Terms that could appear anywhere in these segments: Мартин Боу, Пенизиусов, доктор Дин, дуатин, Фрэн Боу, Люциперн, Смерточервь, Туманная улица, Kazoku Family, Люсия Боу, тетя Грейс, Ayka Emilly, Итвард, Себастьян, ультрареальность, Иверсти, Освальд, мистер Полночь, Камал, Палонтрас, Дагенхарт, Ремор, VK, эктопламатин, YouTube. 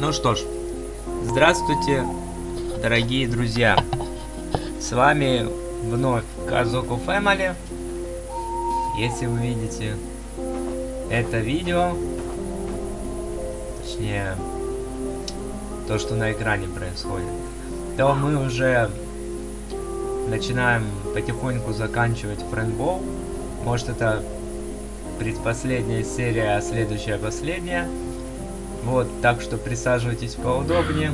Ну что ж, здравствуйте, дорогие друзья. С вами вновь Kazoku Family. Если вы видите это видео, точнее, то, что на экране происходит, то мы уже начинаем потихоньку заканчивать Фрэн Боу. Может, это предпоследняя серия, а следующая последняя. Вот, так что присаживайтесь поудобнее,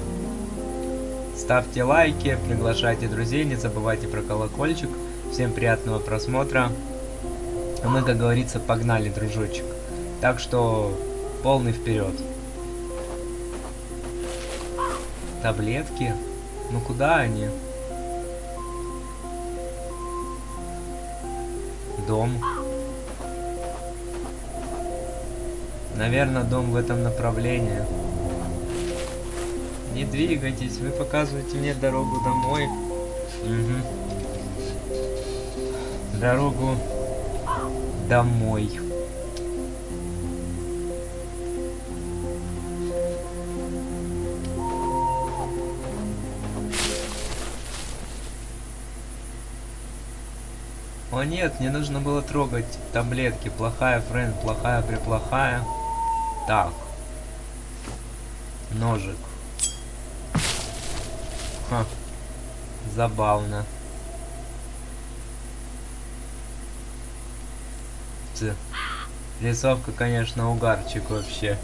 ставьте лайки, приглашайте друзей, не забывайте про колокольчик. Всем приятного просмотра. Мы, как говорится, погнали, дружочек. Так что полный вперед. Таблетки? Ну куда они? Дом. Наверное, дом в этом направлении. Не двигайтесь, вы показываете мне дорогу домой. Угу. Дорогу домой. О нет, не нужно было трогать таблетки. Плохая, Фрэн, плохая, преплохая. Так. Ножик. Ха. Забавно. Ц. Рисовка, конечно, угарчик вообще.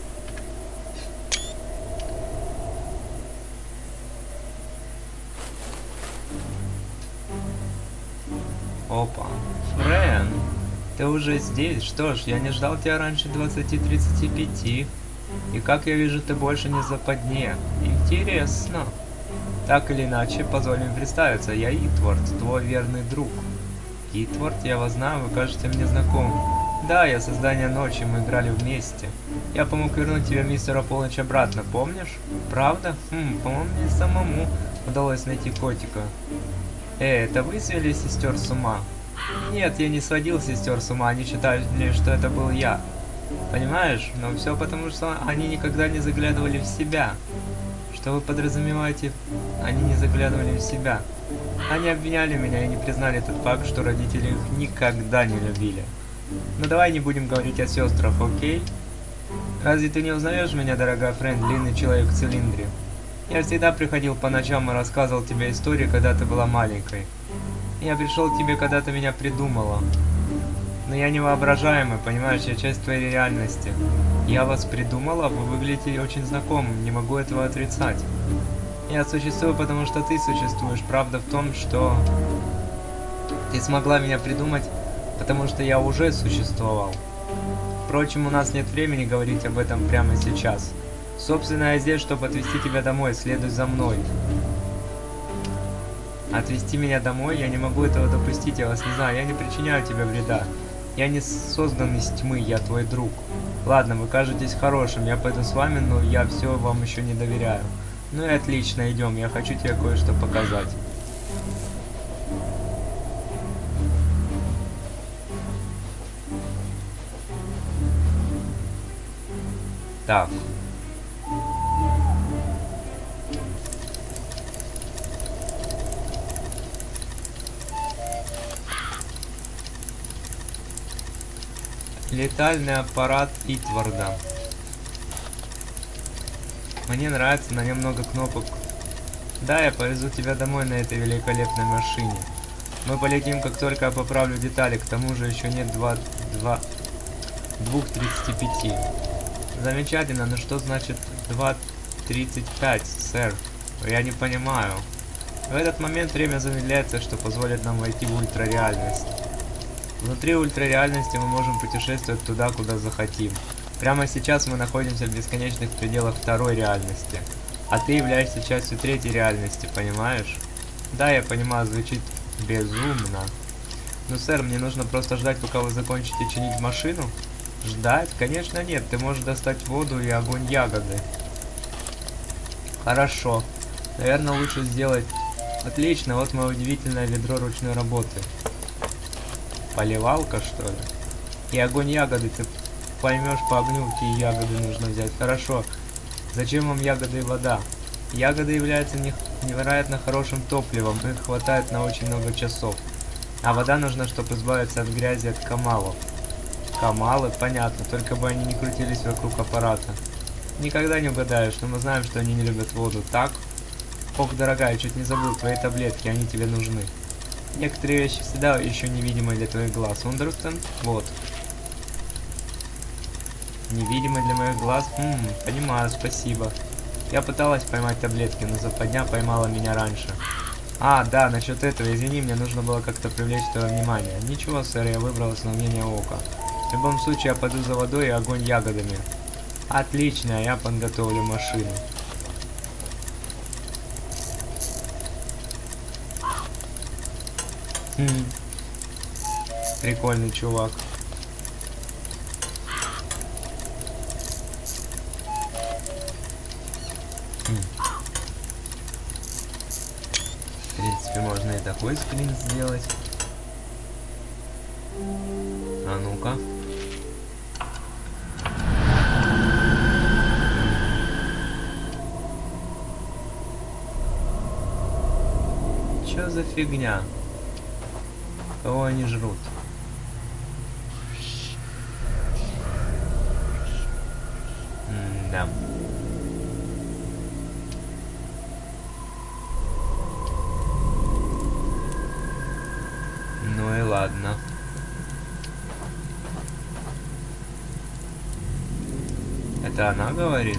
Опа. Фрэн, ты уже здесь? Что ж, я не ждал тебя раньше 20:35. И как я вижу, ты больше не в западне. Интересно. Так или иначе, позволь мне представиться. Я Итвард, твой верный друг. Итвард, я вас знаю, вы кажете мне знакомым. Да, я создание ночи, мы играли вместе. Я помог вернуть тебе мистера Полночь обратно, помнишь? Правда? По-моему, мне самому удалось найти котика. Эй, это вы свели сестер с ума? Нет, я не сводил сестер с ума, они считали, что это был я. Понимаешь? Но все потому, что они никогда не заглядывали в себя. Что вы подразумеваете? Они не заглядывали в себя. Они обвиняли меня и не признали тот факт, что родители их никогда не любили. Но давай не будем говорить о сестрах, окей? Разве ты не узнаешь меня, дорогая Фрэн, длинный человек в цилиндре? Я всегда приходил по ночам и рассказывал тебе истории, когда ты была маленькой. Я пришел к тебе, когда ты меня придумала. Но я невоображаемый, понимаешь, я часть твоей реальности. Я вас придумала, вы выглядите очень знакомым, не могу этого отрицать. Я существую, потому что ты существуешь. Правда в том, что ты смогла меня придумать, потому что я уже существовал. Впрочем, у нас нет времени говорить об этом прямо сейчас. Собственно, я здесь, чтобы отвезти тебя домой, следуй за мной. Отвезти меня домой? Я не могу этого допустить, я вас не знаю, я не причиняю тебе вреда. Я не создан из тьмы, я твой друг. Ладно, вы кажетесь хорошим, я пойду с вами, но я все вам еще не доверяю. Ну и отлично, идем, я хочу тебе кое-что показать. Так. Летальный аппарат Итварда. Мне нравится, на нем много кнопок. Да, я повезу тебя домой на этой великолепной машине. Мы полетим, как только я поправлю детали, к тому же еще нет 2:35. Замечательно, но что значит 2:35, сэр? Я не понимаю. В этот момент время замедляется, что позволит нам войти в ультрареальность. Внутри ультрареальности мы можем путешествовать туда, куда захотим. Прямо сейчас мы находимся в бесконечных пределах второй реальности. А ты являешься частью третьей реальности, понимаешь? Да, я понимаю, звучит безумно. Ну, сэр, мне нужно просто ждать, пока вы закончите чинить машину? Ждать? Конечно нет, ты можешь достать воду и огонь ягоды. Хорошо. Наверное, лучше сделать... Отлично, вот мое удивительное ведро ручной работы. Поливалка, что ли? И огонь ягоды, ты поймешь по огню, какие ягоды нужно взять. Хорошо. Зачем вам ягоды и вода? Ягоды являются невероятно хорошим топливом, их хватает на очень много часов. А вода нужна, чтобы избавиться от грязи от камалов. Камалы? Понятно, только бы они не крутились вокруг аппарата. Никогда не угадаешь, но мы знаем, что они не любят воду, так? Ох, дорогая, чуть не забыл твои таблетки, они тебе нужны. Некоторые вещи всегда еще невидимы для твоих глаз. Ундерстон? Вот. Невидимы для моих глаз? Понимаю, спасибо. Я пыталась поймать таблетки, но западня поймала меня раньше. А, да, насчет этого, извини, мне нужно было как-то привлечь твое внимание. Ничего, сэр, я выбрал основание ока. В любом случае, я пойду за водой и огонь ягодами. Отлично, я подготовлю машину. Прикольный чувак. В принципе, можно и такой скрин сделать. А ну-ка. Чё за фигня? Кого они жрут? Да. Ну и ладно. Это она говорит?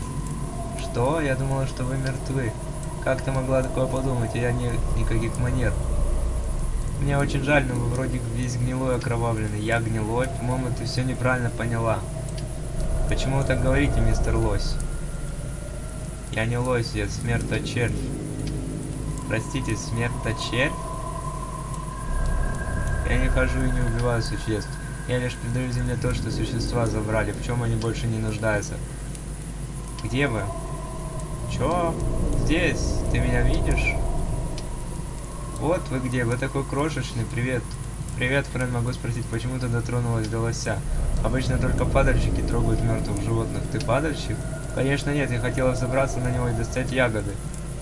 Что? Я думала, что вы мертвы. Как ты могла такое подумать? Я никаких манер. Мне очень жаль, но вы вроде весь гнилой, окровавленный. Я гнилой? По-моему, ты все неправильно поняла. Почему вы так говорите, мистер Лось? Я не лось, я смерточервь. Простите, смерточервь? Я не хожу и не убиваю существ. Я лишь придаю земле то, что существа забрали, в чем они больше не нуждаются. Где вы? Чё? Здесь? Ты меня видишь? Вот вы где, вы такой крошечный, привет. Привет, Фрэн, могу спросить, почему ты дотронулась до лося? Обычно только падальщики трогают мертвых животных. Ты падальщик? Конечно нет, я хотела забраться на него и достать ягоды.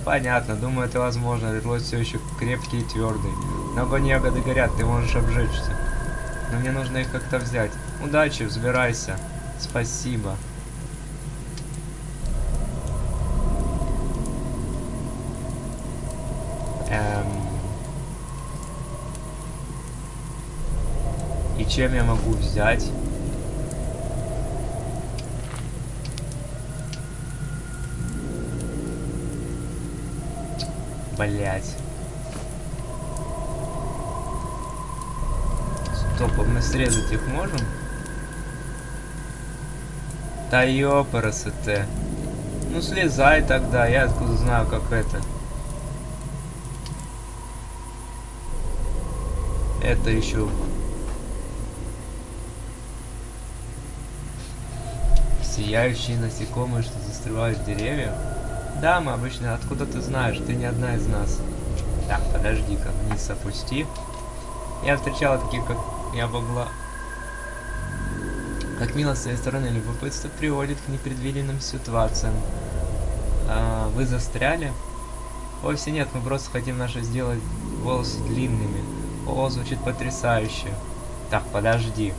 Понятно, думаю, это возможно, ведь лось все еще крепкий и твердый. Но огонь ягоды горят, ты можешь обжечься. Но мне нужно их как-то взять. Удачи, взбирайся. Спасибо. И чем я могу взять? Блять. Стоп, а мы срезать их можем? Да ёпарасоте. Ну слезай тогда, я откуда знаю, как это. Это еще... Сияющие насекомые, что застревают в деревьях? Да, мы обычно... Откуда ты знаешь? Ты не одна из нас. Так, подожди-ка, вниз опусти. Я встречала таких, как... Я могла... Как мило с своей стороны, любопытство приводит к непредвиденным ситуациям. А, вы застряли? Вовсе нет, мы просто хотим наши сделать волосы длинными. О, звучит потрясающе. Так, подожди.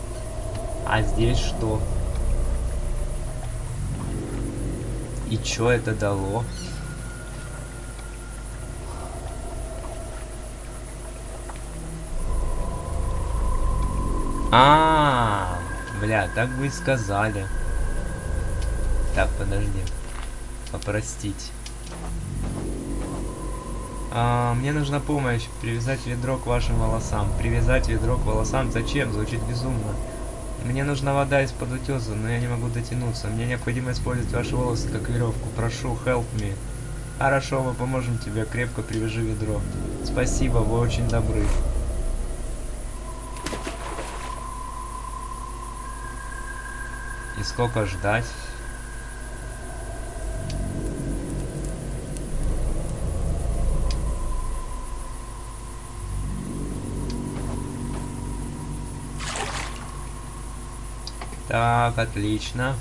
А здесь что? И чё это дало? Бля, так бы и сказали. Так, подожди. Попростить. Мне нужна помощь. Привязать ведро к вашим волосам. Привязать ведро к волосам? Зачем? Звучит безумно. Мне нужна вода из-под утёса, но я не могу дотянуться. Мне необходимо использовать ваши волосы как веревку. Прошу, help me. Хорошо, мы поможем тебе. Крепко привяжи ведро. Спасибо, вы очень добры. И сколько ждать? Так, отлично.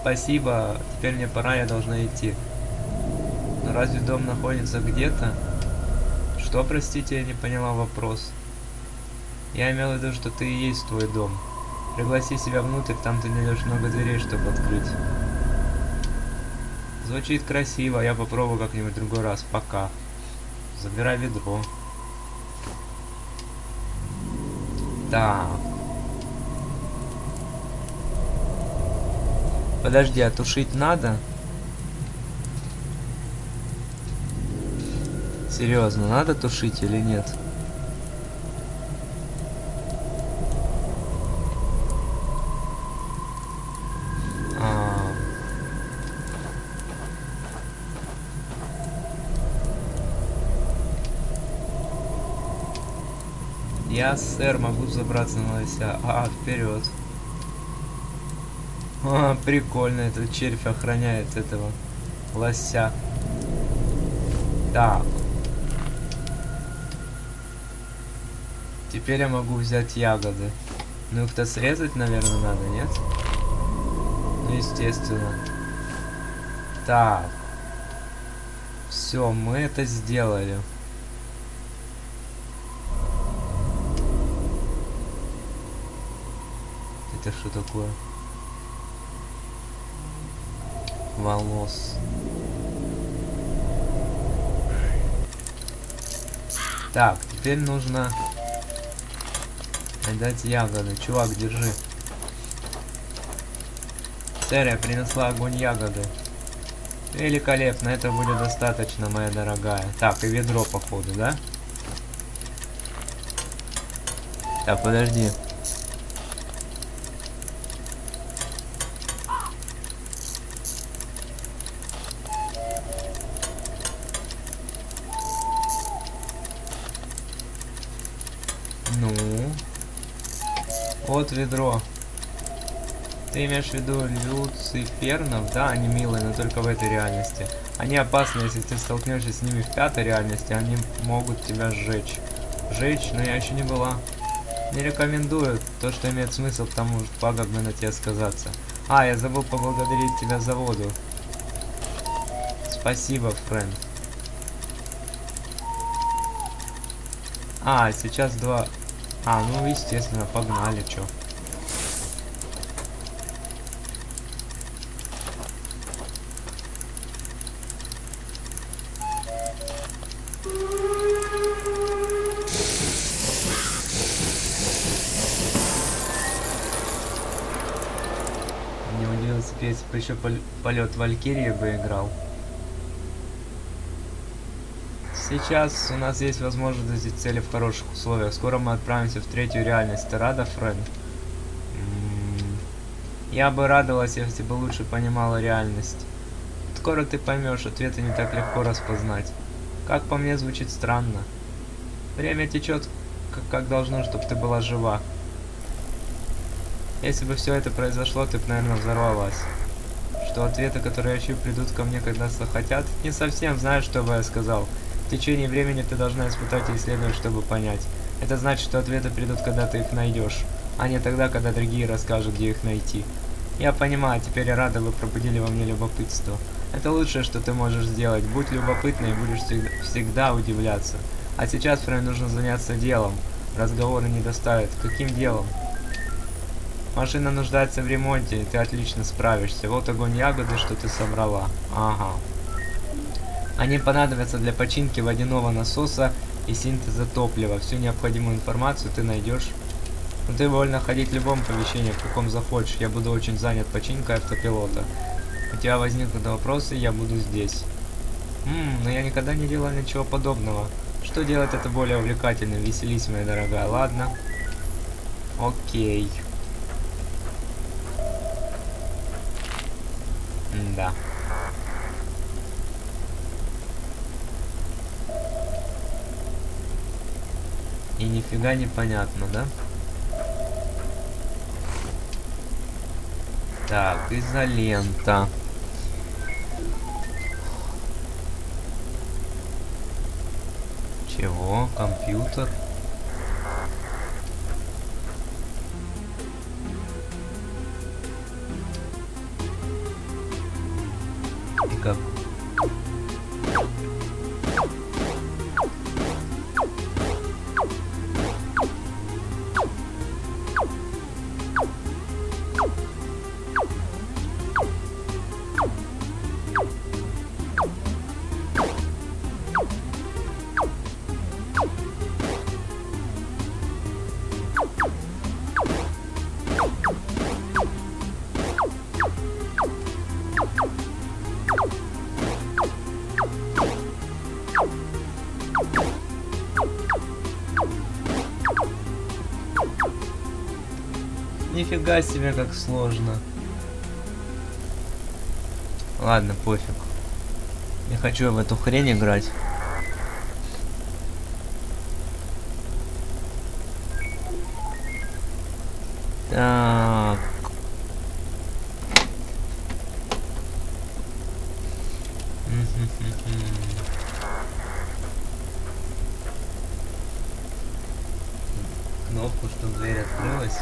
Спасибо, теперь мне пора, я должна идти. Но разве дом находится где-то? Что, простите, я не поняла вопрос. Я имел в виду, что ты и есть твой дом. Пригласи себя внутрь, там ты найдешь много дверей, чтобы открыть. Звучит красиво, я попробую как-нибудь в другой раз. Пока. Забирай ведро. Так. Подожди, а тушить надо? Серьезно, надо тушить или нет? Я, сэр, могу забраться на лося. Вперед. Прикольно, этот червь охраняет этого лося. Так. Теперь я могу взять ягоды. Ну их-то срезать, наверное, надо, нет? Ну, естественно. Так. Все, мы это сделали. Это что такое? Волос. Так, теперь нужно отдать ягоды. Чувак, держи. Сэр, я принесла огонь ягоды. Великолепно, это будет достаточно, моя дорогая. Так, и ведро, походу, да? Так, подожди. Вот ведро. Ты имеешь в виду люципернов? Да, они милые, но только в этой реальности. Они опасны, если ты столкнешься с ними в пятой реальности, они могут тебя сжечь. Сжечь? Но я еще не была. Не рекомендую то, что имеет смысл, потому что пагубно на тебя сказаться. Я забыл поблагодарить тебя за воду. Спасибо, Фрэн. Сейчас два... ну естественно, погнали, чё. Не удивился, если бы еще полет Валькирии бы играл. Сейчас у нас есть возможность достичь цели в хороших условиях. Скоро мы отправимся в третью реальность. Ты рада, Фрэн? Я бы радовалась, если бы лучше понимала реальность. Скоро ты поймешь, ответы не так легко распознать. Как по мне, звучит странно. Время течет как должно, чтобы ты была жива. Если бы все это произошло, ты бы, наверное, взорвалась. Что ответы, которые я ищу, придут ко мне, когда захотят? Не совсем знаю, что бы я сказал. В течение времени ты должна испытать и исследовать, чтобы понять. Это значит, что ответы придут, когда ты их найдешь, а не тогда, когда другие расскажут, где их найти. Я понимаю, теперь я рада, вы пробудили во мне любопытство. Это лучшее, что ты можешь сделать. Будь любопытна и будешь всегда удивляться. А сейчас, Фрэн, нужно заняться делом. Разговоры не доставят. Каким делом? Машина нуждается в ремонте, и ты отлично справишься. Вот огонь ягоды, что ты собрала. Ага. Они понадобятся для починки водяного насоса и синтеза топлива. Всю необходимую информацию ты найдешь. Но ты вольна ходить в любом помещении, в каком захочешь. Я буду очень занят починкой автопилота. У тебя возникнут вопросы, я буду здесь. Но я никогда не делал ничего подобного. Что делать это более увлекательно? Веселись, моя дорогая. Ладно. Окей. Да. И нифига непонятно, да? Так, изолента. Чего? Компьютер? как. Нифига себе, как сложно. Ладно, пофиг. Не хочу в эту хрень играть. Так. Кнопку, чтобы дверь открылась.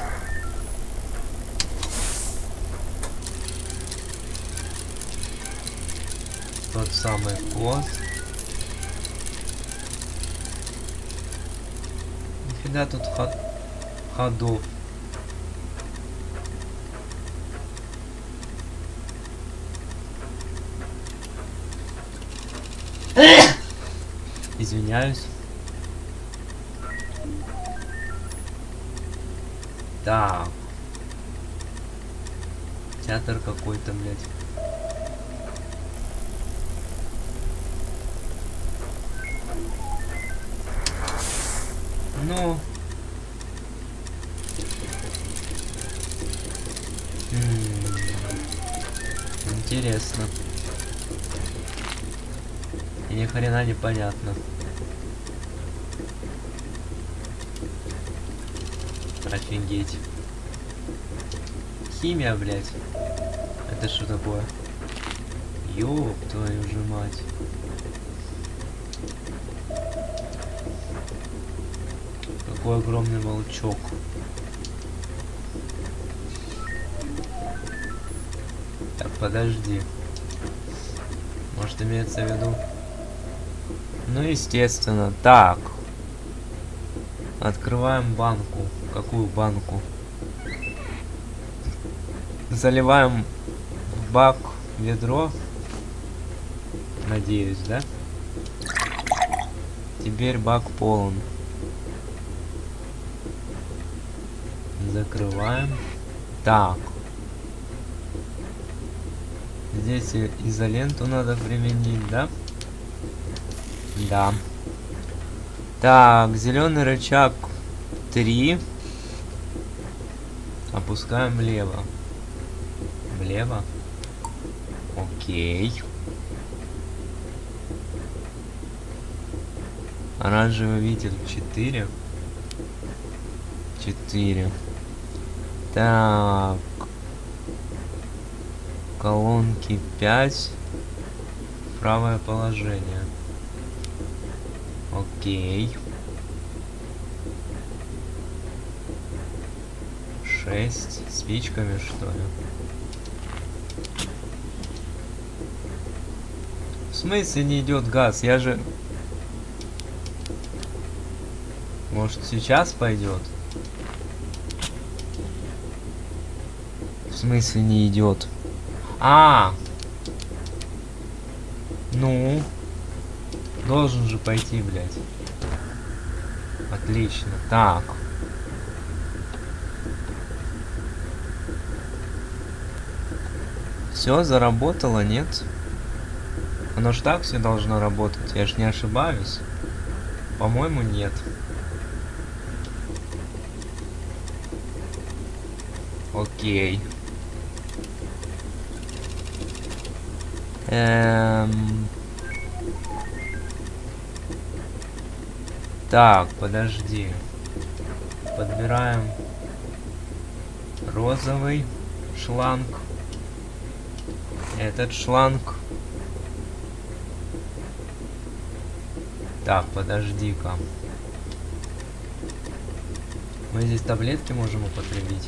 Тот самый вход. Нифига тут ходов. Извиняюсь. Так. Театр какой-то, блядь. Ну. Интересно. И ни хрена не понятно. Офигеть. Химия, блядь. Это что такое? Ёб твою же мать. Какой огромный волчок. Так, подожди. Может, имеется в виду? Ну, естественно. Так. Открываем банку. Какую банку? Заливаем в бак ведро. Надеюсь, да? Теперь бак полон. Закрываем. Так. Здесь изоленту надо применить, да? Да. Так, зеленый рычаг 3. Опускаем влево. Влево. Окей. Оранжевый вентиль 4. 4. Так. Колонки 5. Правое положение. Окей. 6. Спичками, что ли? В смысле не идет газ? Я же... Может, сейчас пойдет? В смысле не идет? А! Ну? Должен же пойти, блядь. Отлично. Так. Все, заработало, нет? Оно ж так все должно работать. Я ж не ошибаюсь. По-моему, нет. Окей. Так, подожди. Подбираем розовый шланг. Этот шланг. Так, подожди-ка. Мы здесь таблетки можем употребить.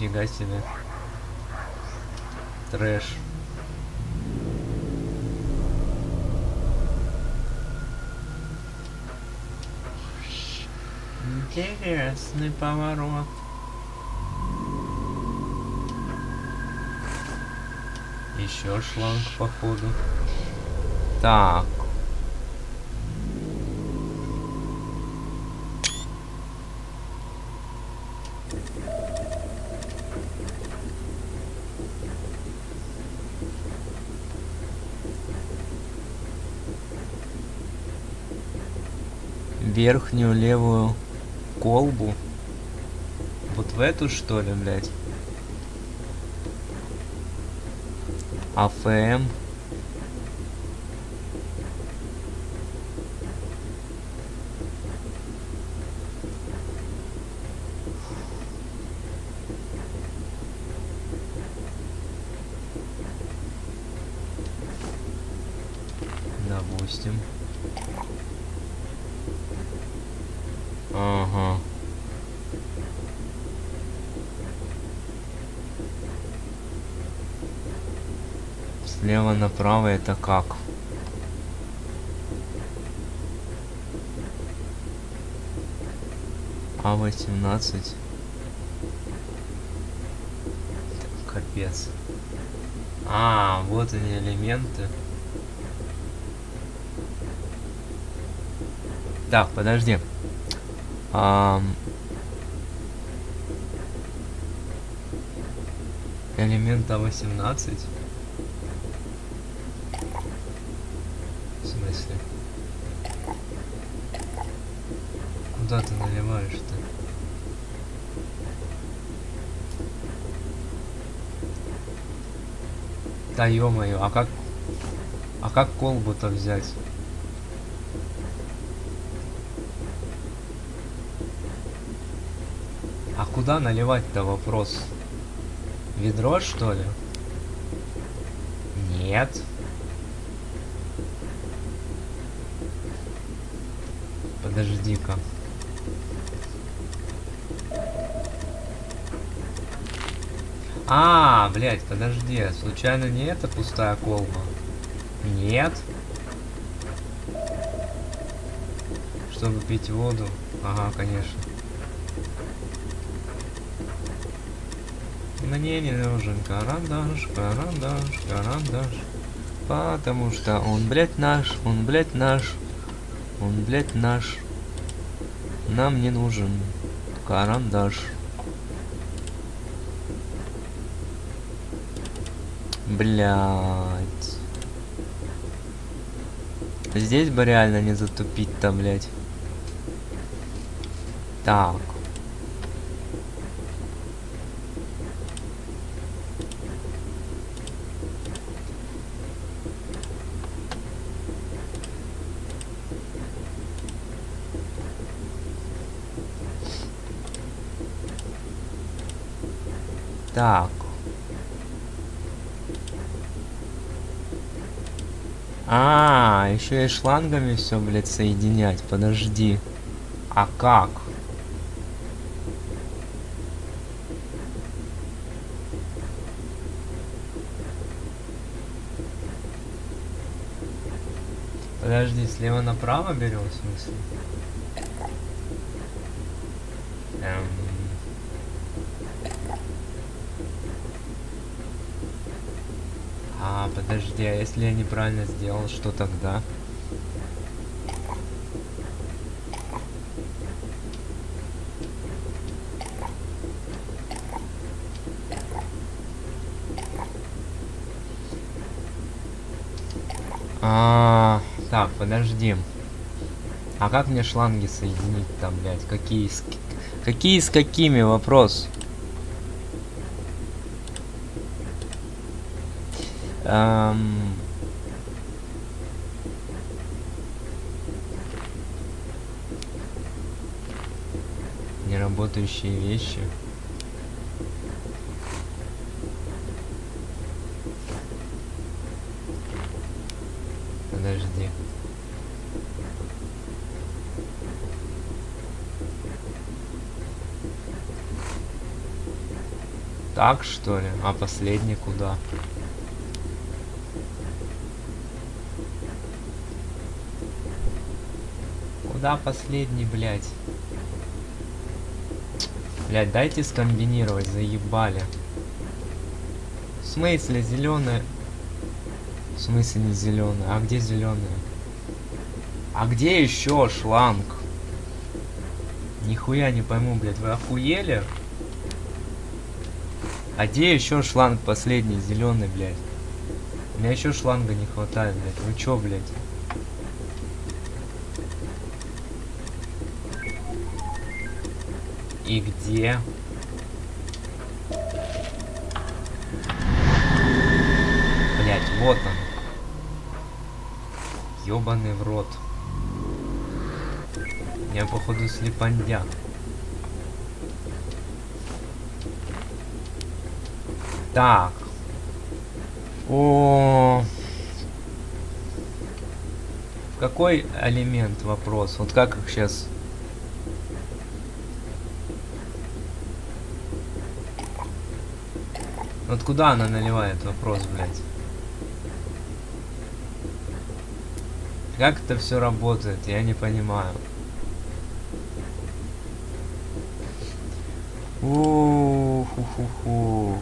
Нифига себе. Трэш. Интересный поворот. Еще шланг, походу. Так. Верхнюю левую колбу. Вот в эту, что ли, блядь? АФМ. Допустим. Ага. Слева направо это как? А18. Капец. А, вот они элементы. Так, подожди. Элемент А18. В смысле? Куда ты наливаешь-то? Да ё-моё, а как колбу-то взять? А куда наливать-то вопрос? Ведро, что ли? Нет. Подожди-ка. А, блядь, подожди. Случайно не это пустая колба? Нет. Чтобы пить воду. Ага, конечно. Мне не нужен карандаш, карандаш, карандаш. Потому что он, блядь, наш, он, блядь, наш. Он, блядь, наш. Нам не нужен карандаш. Блядь. Здесь бы реально не затупить-то, блядь. Так. Так. А, еще и шлангами все, блядь, соединять. Подожди. А как? Подожди, слева направо берем, в смысле? Подожди, а если я неправильно сделал, что тогда? Так, подожди. А как мне шланги соединить там, блядь? Какие с какими? Вопрос. Неработающие вещи. Подожди. так, что ли? А последний куда? Куда последний, блядь? Блядь, дайте скомбинировать, заебали. В смысле зеленая? В смысле не зеленая? А где зеленая? А где еще шланг? Нихуя не пойму, блядь, вы охуели? А где еще шланг последний, зеленый, блядь? У меня еще шланга не хватает, блядь. Вы чё, блядь? И где? Блядь, вот он. Ёбаный в рот. Я, походу, слепандя. Так. О. Какой элемент вопрос? Вот как их сейчас? Вот куда она наливает вопрос, блядь? Как это все работает? Я не понимаю. Уху-ху-ху.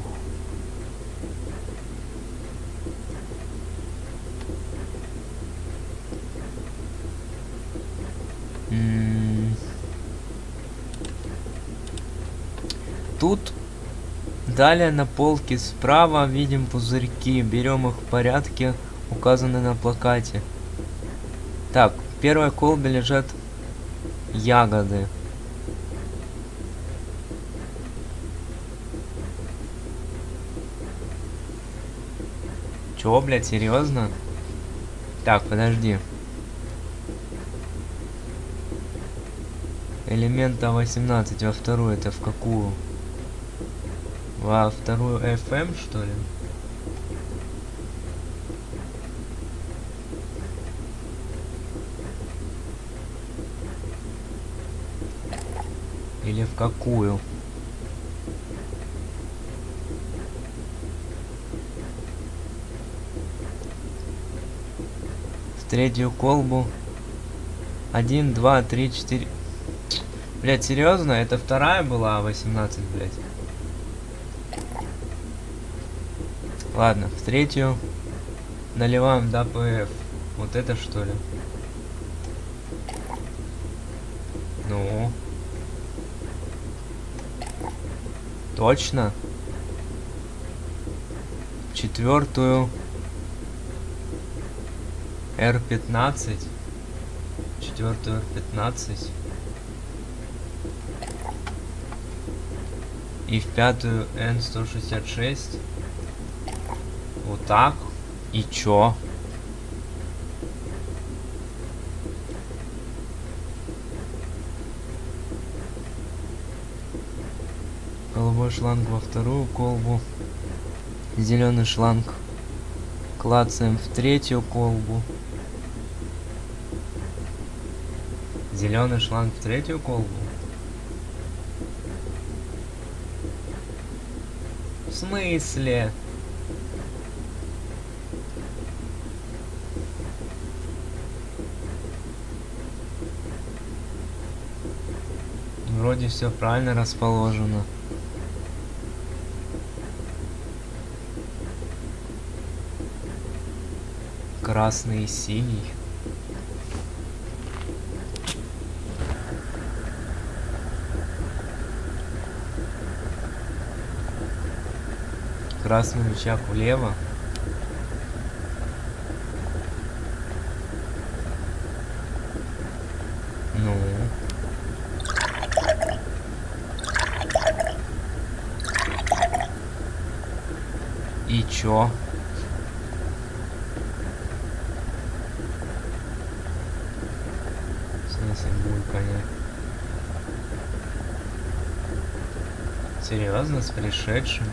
Тут далее на полке справа видим пузырьки, берем их в порядке, указаны на плакате. Так, в первой колбе лежат ягоды. Чё, блядь, серьезно? Так, подожди. Элемента 18, во вторую это в какую? Во вторую FM, что ли? Или в какую? В третью колбу. 1, 2, 3, 4... Блять, серьезно? Это вторая была 18, блять. Ладно, в третью наливаем до ПФ. Вот это что ли? Ну. Точно. В четвертую R15. Четвертую R15. И в пятую N166. Вот так. И чё? Голубой шланг во вторую колбу. Зеленый шланг клацаем в третью колбу. Зеленый шланг в третью колбу. В смысле? Вроде все правильно расположено. Красный и синий. Красный рычаг влево. Ну. И чё? В смысле, булька, нет? Серьезно, с пришедшим?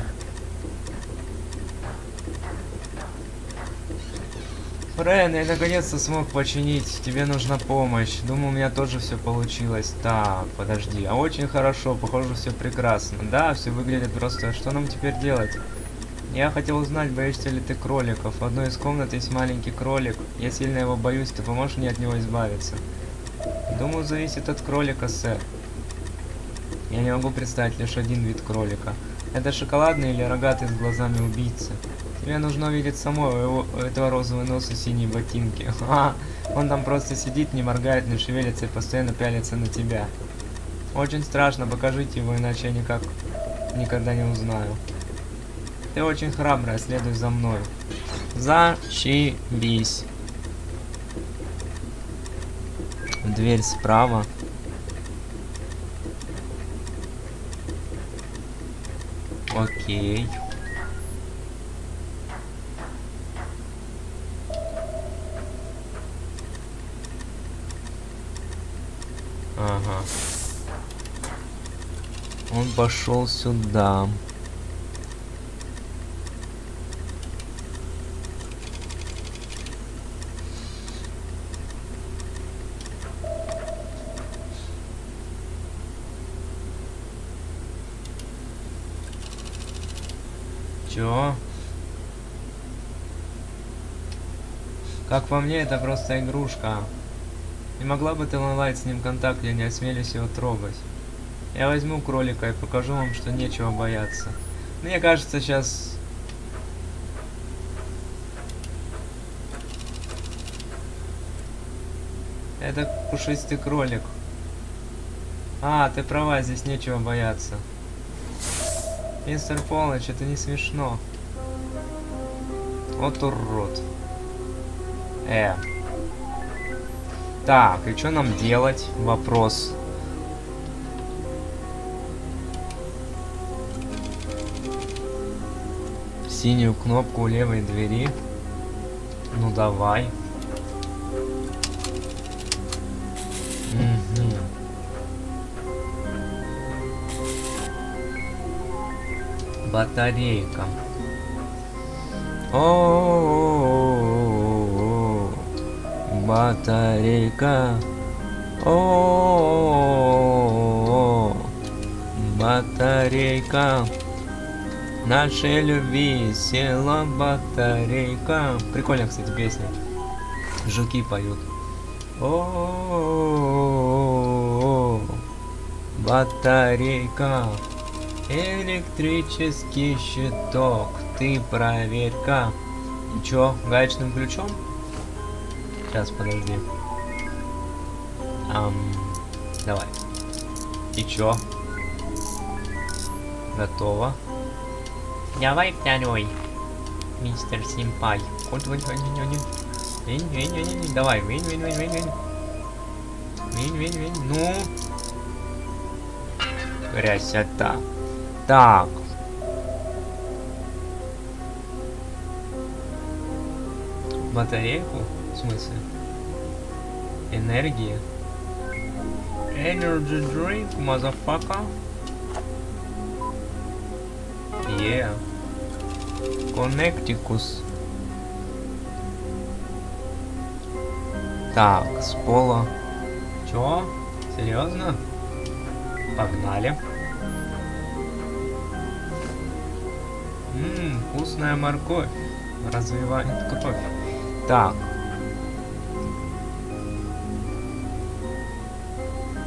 Фрэн, я наконец-то смог починить. Тебе нужна помощь. Думаю, у меня тоже все получилось. Так, подожди. А очень хорошо, похоже, все прекрасно. Да, все выглядит просто. Что нам теперь делать? Я хотел узнать, боишься ли ты кроликов. В одной из комнат есть маленький кролик. Я сильно его боюсь. Ты поможешь мне от него избавиться? Думаю, зависит от кролика, сэр. Я не могу представить лишь один вид кролика. Это шоколадный или рогатый с глазами убийцы? Тебе нужно увидеть самого этого розового носа и синие ботинки. Ха, он там просто сидит, не моргает, не шевелится и постоянно пялится на тебя. Очень страшно, покажите его, иначе я никогда не узнаю. Ты очень храбрая, следуй за мной. Зашибись. Дверь справа. Окей. Ага. Он пошел сюда. Чё? Как по мне, это просто игрушка. Не могла бы ты наладить с ним контакт, я не осмелюсь его трогать. Я возьму кролика и покажу вам, что нечего бояться. Мне кажется, сейчас... Это пушистый кролик. А, ты права, здесь нечего бояться. Мистер Полночь, это не смешно. Вот урод. Так, и что нам делать? Вопрос. Синюю кнопку у левой двери. Ну давай. Угу. Батарейка. Батарейка, о, батарейка, нашей любви села батарейка. Прикольно, кстати, песня. Жуки поют. О, батарейка, электрический щиток, ты проверь-ка. И чё, гаечным ключом? Сейчас, подожди. Давай. И чё? Готово. Давай второй, мистер Симпай. Давай, винь. Ну. Красота. Так. Батарейку? В смысле? Энергия? Energy drink, motherfucker. Yeah. Коннектикус. Так, с пола. Чё? Серьезно? Погнали. Вкусная морковь. Развивает кровь. Так.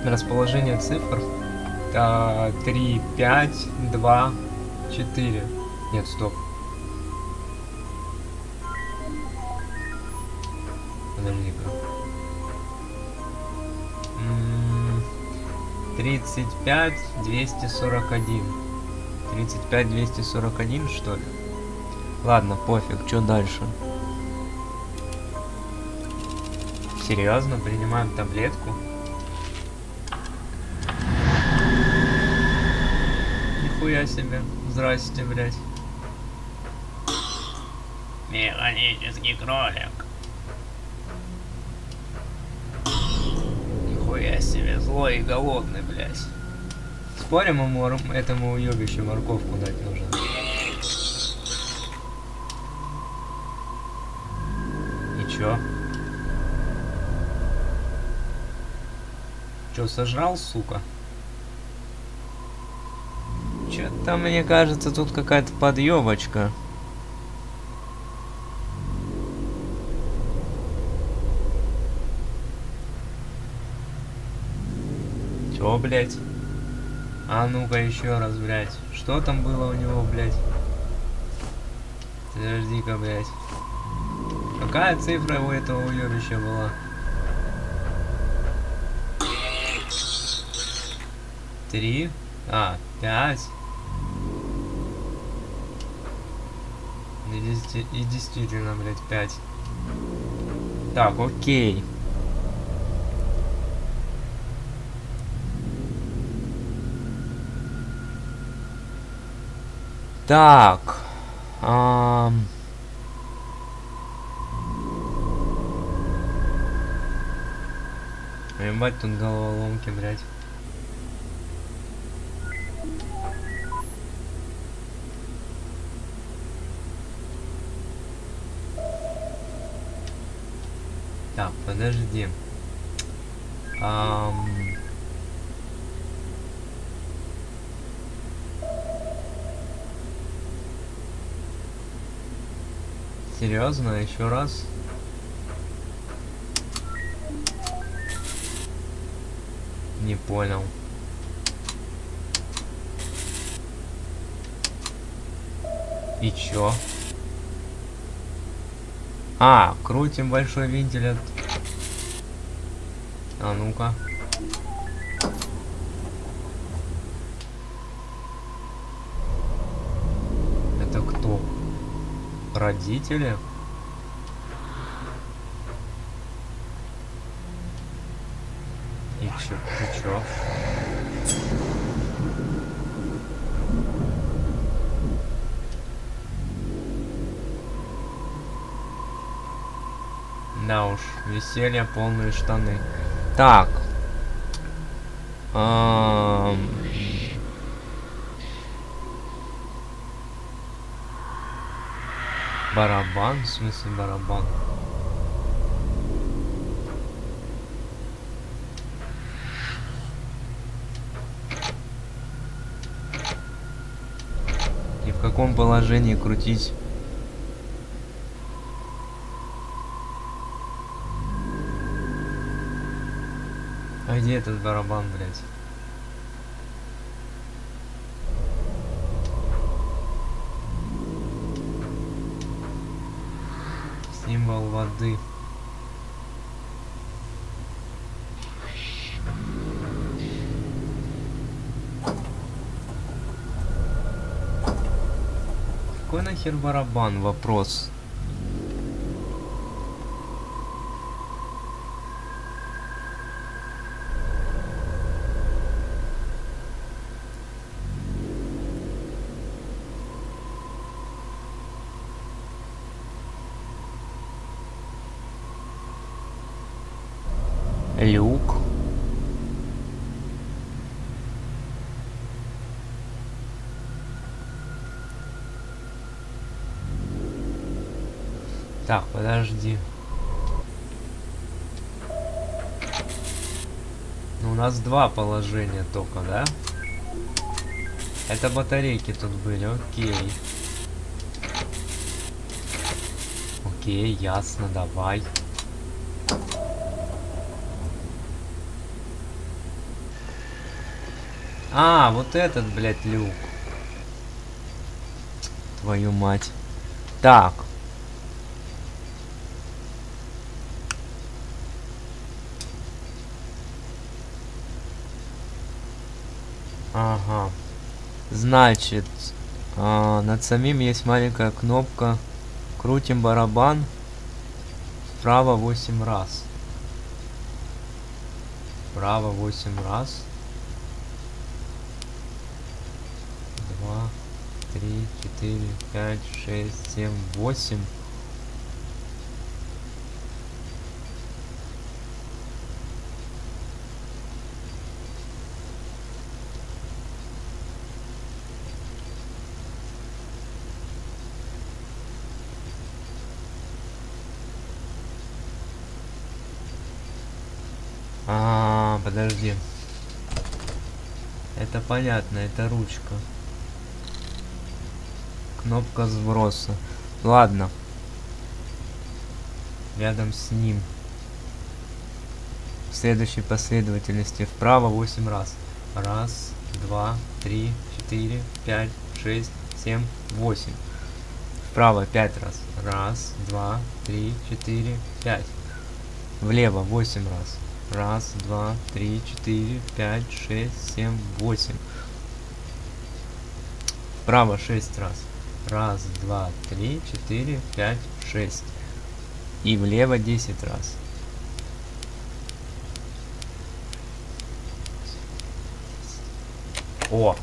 Расположение цифр. 3, 5, 2, 4. Нет, стоп. Подожди-ка. 35, 241. 35, 241, что ли? Ладно, пофиг, что дальше? Серьезно, принимаем таблетку? Нихуя себе. Здрасте, блядь. Механический кролик. Нихуя себе, злой и голодный, блядь. Спорим, этому уёбищу морковку дать нужно. И Все. Че, сожрал, сука? Че-то, мне кажется, тут какая-то подъебочка. Че, блядь? А ну-ка еще раз, блядь. Что там было у него, блядь? Подожди-ка, блядь. Какая цифра у этого уёбища была? Три? А, 5. И действительно, блядь, 5. Так, окей. Так. Ебать, тут головоломки, блядь. Так, подожди. Серьезно, еще раз. Не понял. И чё? А, крутим большой вентиль от... А ну-ка. Это кто? Родители? И чё? И чё? Да уж, веселье полные штаны. Так. Барабан, в смысле барабан? И в каком положении крутить? А где этот барабан, блядь? Символ воды. Какой нахер барабан? Вопрос. Люк. Так, подожди. У нас два положения только, да? Это батарейки тут были, окей. Окей, ясно, давай. А, вот этот, блядь, люк. Твою мать. Так. Ага. Значит, над самим есть маленькая кнопка. Крутим барабан вправо 8 раз. Вправо 8 раз. 3, 4, 5, 6, 7, 8. подожди. Это понятно, это ручка. Кнопка сброса. Ладно. Рядом с ним. В следующей последовательности вправо 8 раз. 1, 2, 3, 4, 5, 6, 7, 8. Вправо 5 раз. 1, 2, 3, 4, 5. Влево 8 раз. 1, 2, 3, 4, 5, 6, 7, 8. Вправо 6 раз. 1, 2, 3, 4, 5, 6. И влево 10 раз. О!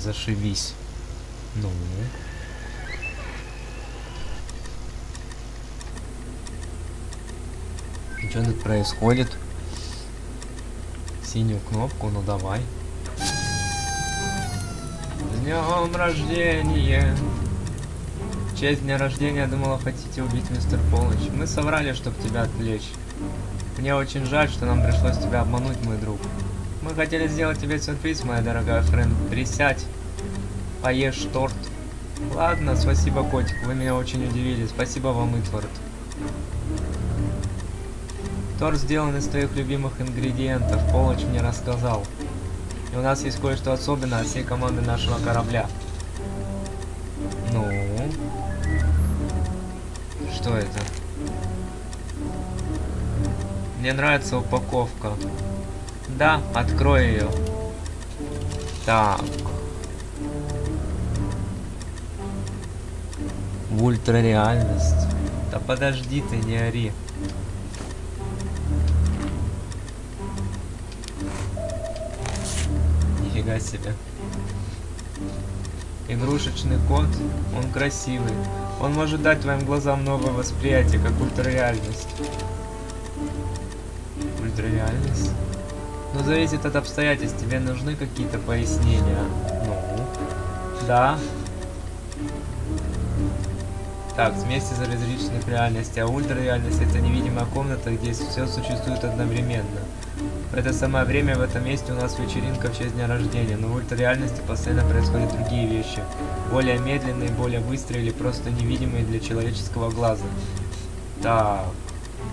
Зашибись. Ну. Что тут происходит? Синюю кнопку, ну давай. С днем рождения! В честь дня рождения я думала, хотите убить мистер Полночь. Мы соврали, чтобы тебя отвлечь. Мне очень жаль, что нам пришлось тебя обмануть, мой друг. Мы хотели сделать тебе сюрприз, моя дорогая Фрэн. Присядь, поешь торт. Ладно, спасибо, котик, вы меня очень удивили. Спасибо вам, Итвард. Торт сделан из твоих любимых ингредиентов, Полночь мне рассказал. И у нас есть кое-что особенное от всей команды нашего корабля. Ну? Что это? Мне нравится упаковка. Да, открой ее. Так. Ультрареальность. Да подожди ты, не ори. Нифига себе. Игрушечный кот, он красивый. Он может дать твоим глазам новое восприятие, как ультрареальность. Ультрареальность? Но зависит от обстоятельств, тебе нужны какие-то пояснения. Ну, да. Так, смесь из различных реальностей. А ультрареальность — это невидимая комната, где все существует одновременно. В это самое время в этом месте у нас вечеринка в честь дня рождения, но в ультрареальности постоянно происходят другие вещи. Более медленные, более быстрые или просто невидимые для человеческого глаза. Так.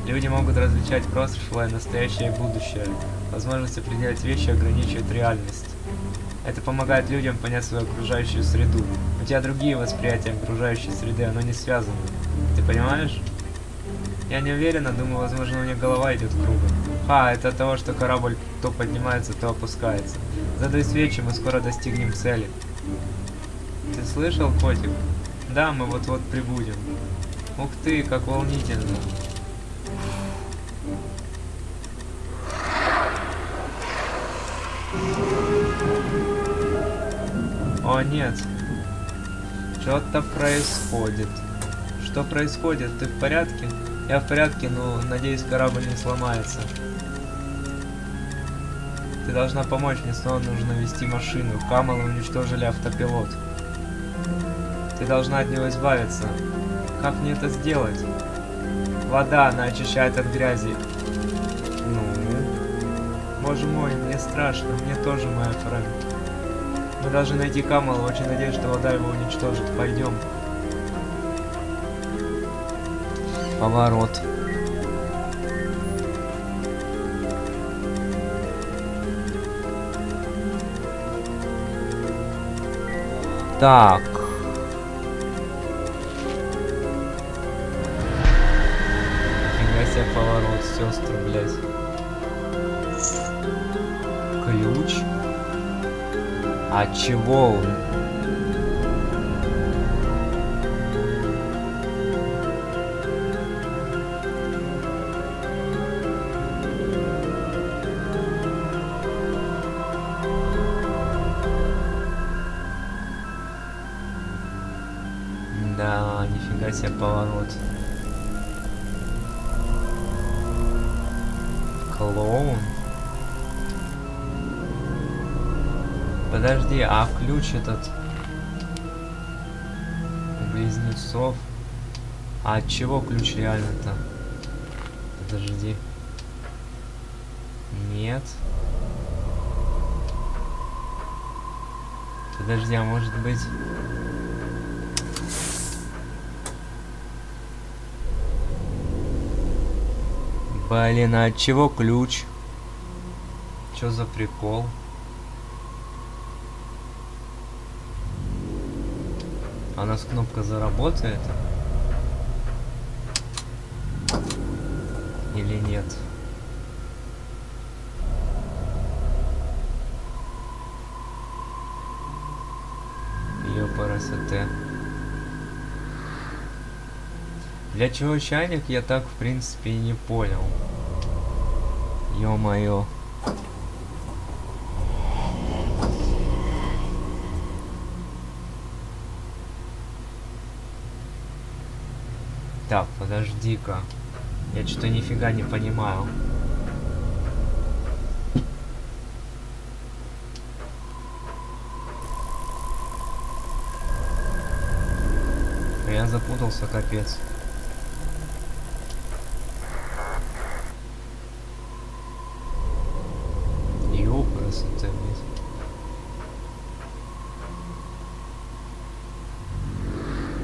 Люди могут различать прошлое, настоящее и будущее. Возможность определять вещи ограничивает реальность. Это помогает людям понять свою окружающую среду. У тебя другие восприятия окружающей среды, оно не связано. Ты понимаешь? Я не уверена, думаю, возможно, у меня голова идет кругом. Ха, это от того, что корабль то поднимается, то опускается. Задай свечи, мы скоро достигнем цели. Ты слышал, котик? Да, мы вот-вот прибудем. Ух ты, как волнительно. О нет, что-то происходит. Что происходит? Ты в порядке? Я в порядке, но надеюсь, корабль не сломается. Ты должна помочь мне, снова нужно вести машину. Камалы уничтожили автопилот. Ты должна от него избавиться. Как мне это сделать? Вода, она очищает от грязи. Ну, боже мой, мне страшно, мне тоже, моя Фрэн. Мы должны найти Камала, очень надеюсь, что вода его уничтожит. Пойдем. Поворот. Так. Нифига себе поворот, сестры, блядь. Ключ. А чего он? Да, нифига себе поворот. Клоун. Подожди, а ключ этот у близнецов? А от чего ключ реально-то? Подожди. Не. нет. Подожди, а может быть... Блин, а от чего ключ? Чё за прикол? А у нас кнопка заработает? Или нет? Её красота. Для чего чайник, я так в принципе и не понял. Ё-моё. Так, подожди-ка. Я что-то нифига не понимаю. Я запутался, капец.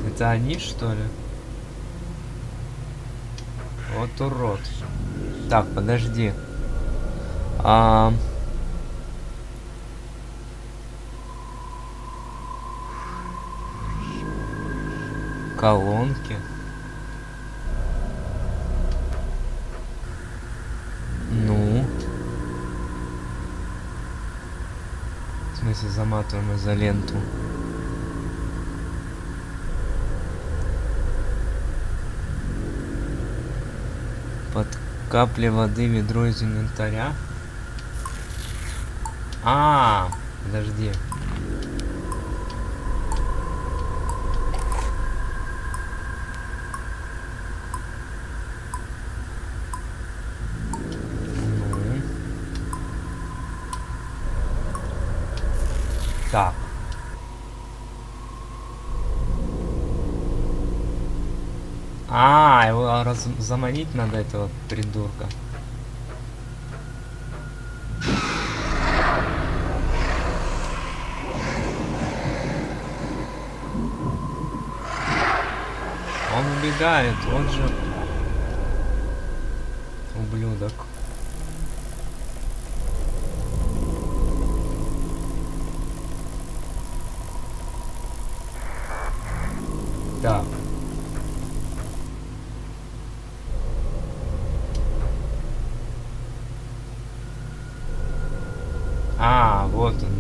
Это они, что ли? Вот урод. Так, подожди. Колонки. Ну. В смысле, заматываем изоленту. Под капли воды ведро из инвентаря. Подожди. Так. Его заманить надо, этого придурка. Он убегает, он же ублюдок. Так. Вот он.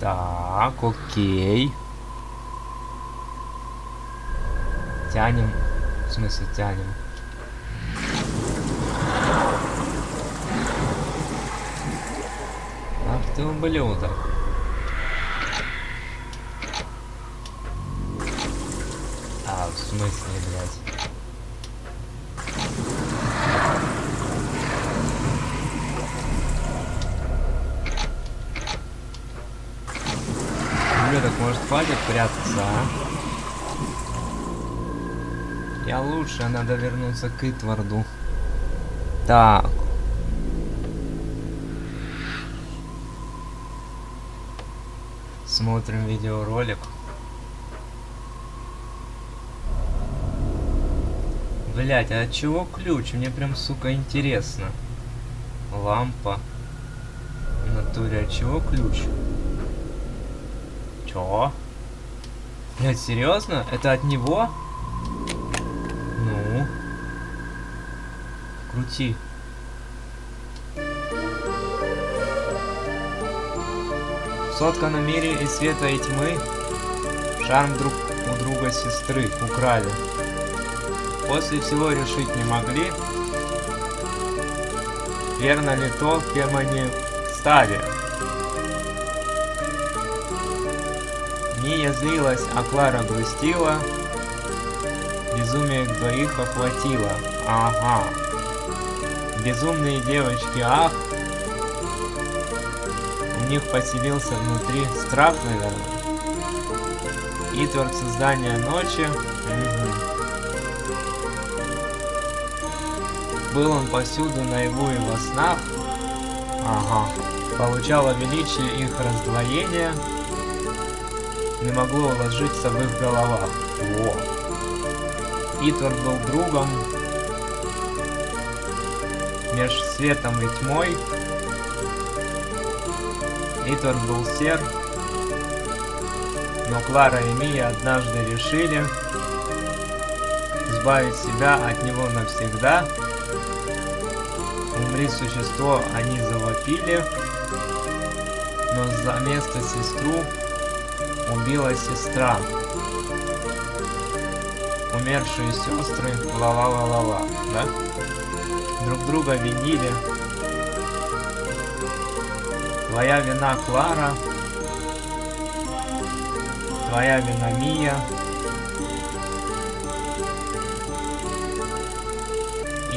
Так, окей. Тянем. В смысле, тянем. Ах ты ублюдок. В смысле, блядь. Может, хватит прятаться, а? Я лучше, надо вернуться к Итварду. Так. Смотрим видеоролик. Блять, а от чего ключ? Мне прям, сука, интересно. Лампа. В натуре, от чего ключ? Блять, серьезно? Это от него? Ну. Крути. Соткано мире и света, и тьмы. Шарм друг у друга сестры украли. После всего решить не могли, верно ли то, кем они стали. Мия злилась, а Клара грустила. Безумие двоих охватило. Ага. Безумные девочки, ах. У них поселился внутри страх, наверное. Итвард создания ночи. Был он повсюду наяву и во снах. Ага. Получало величие их раздвоения. Не могло уложиться в их головах. Во. Итвард был другом. Меж светом и тьмой. Итвард был сер. Но Клара и Мия однажды решили избавить себя от него навсегда. Умри, существо, они завопили, но за место сестру убила сестра. Умершие сестры, ла-ла-ла-ла-ла, да? Друг друга винили. Твоя вина, Клара. Твоя вина, Мия.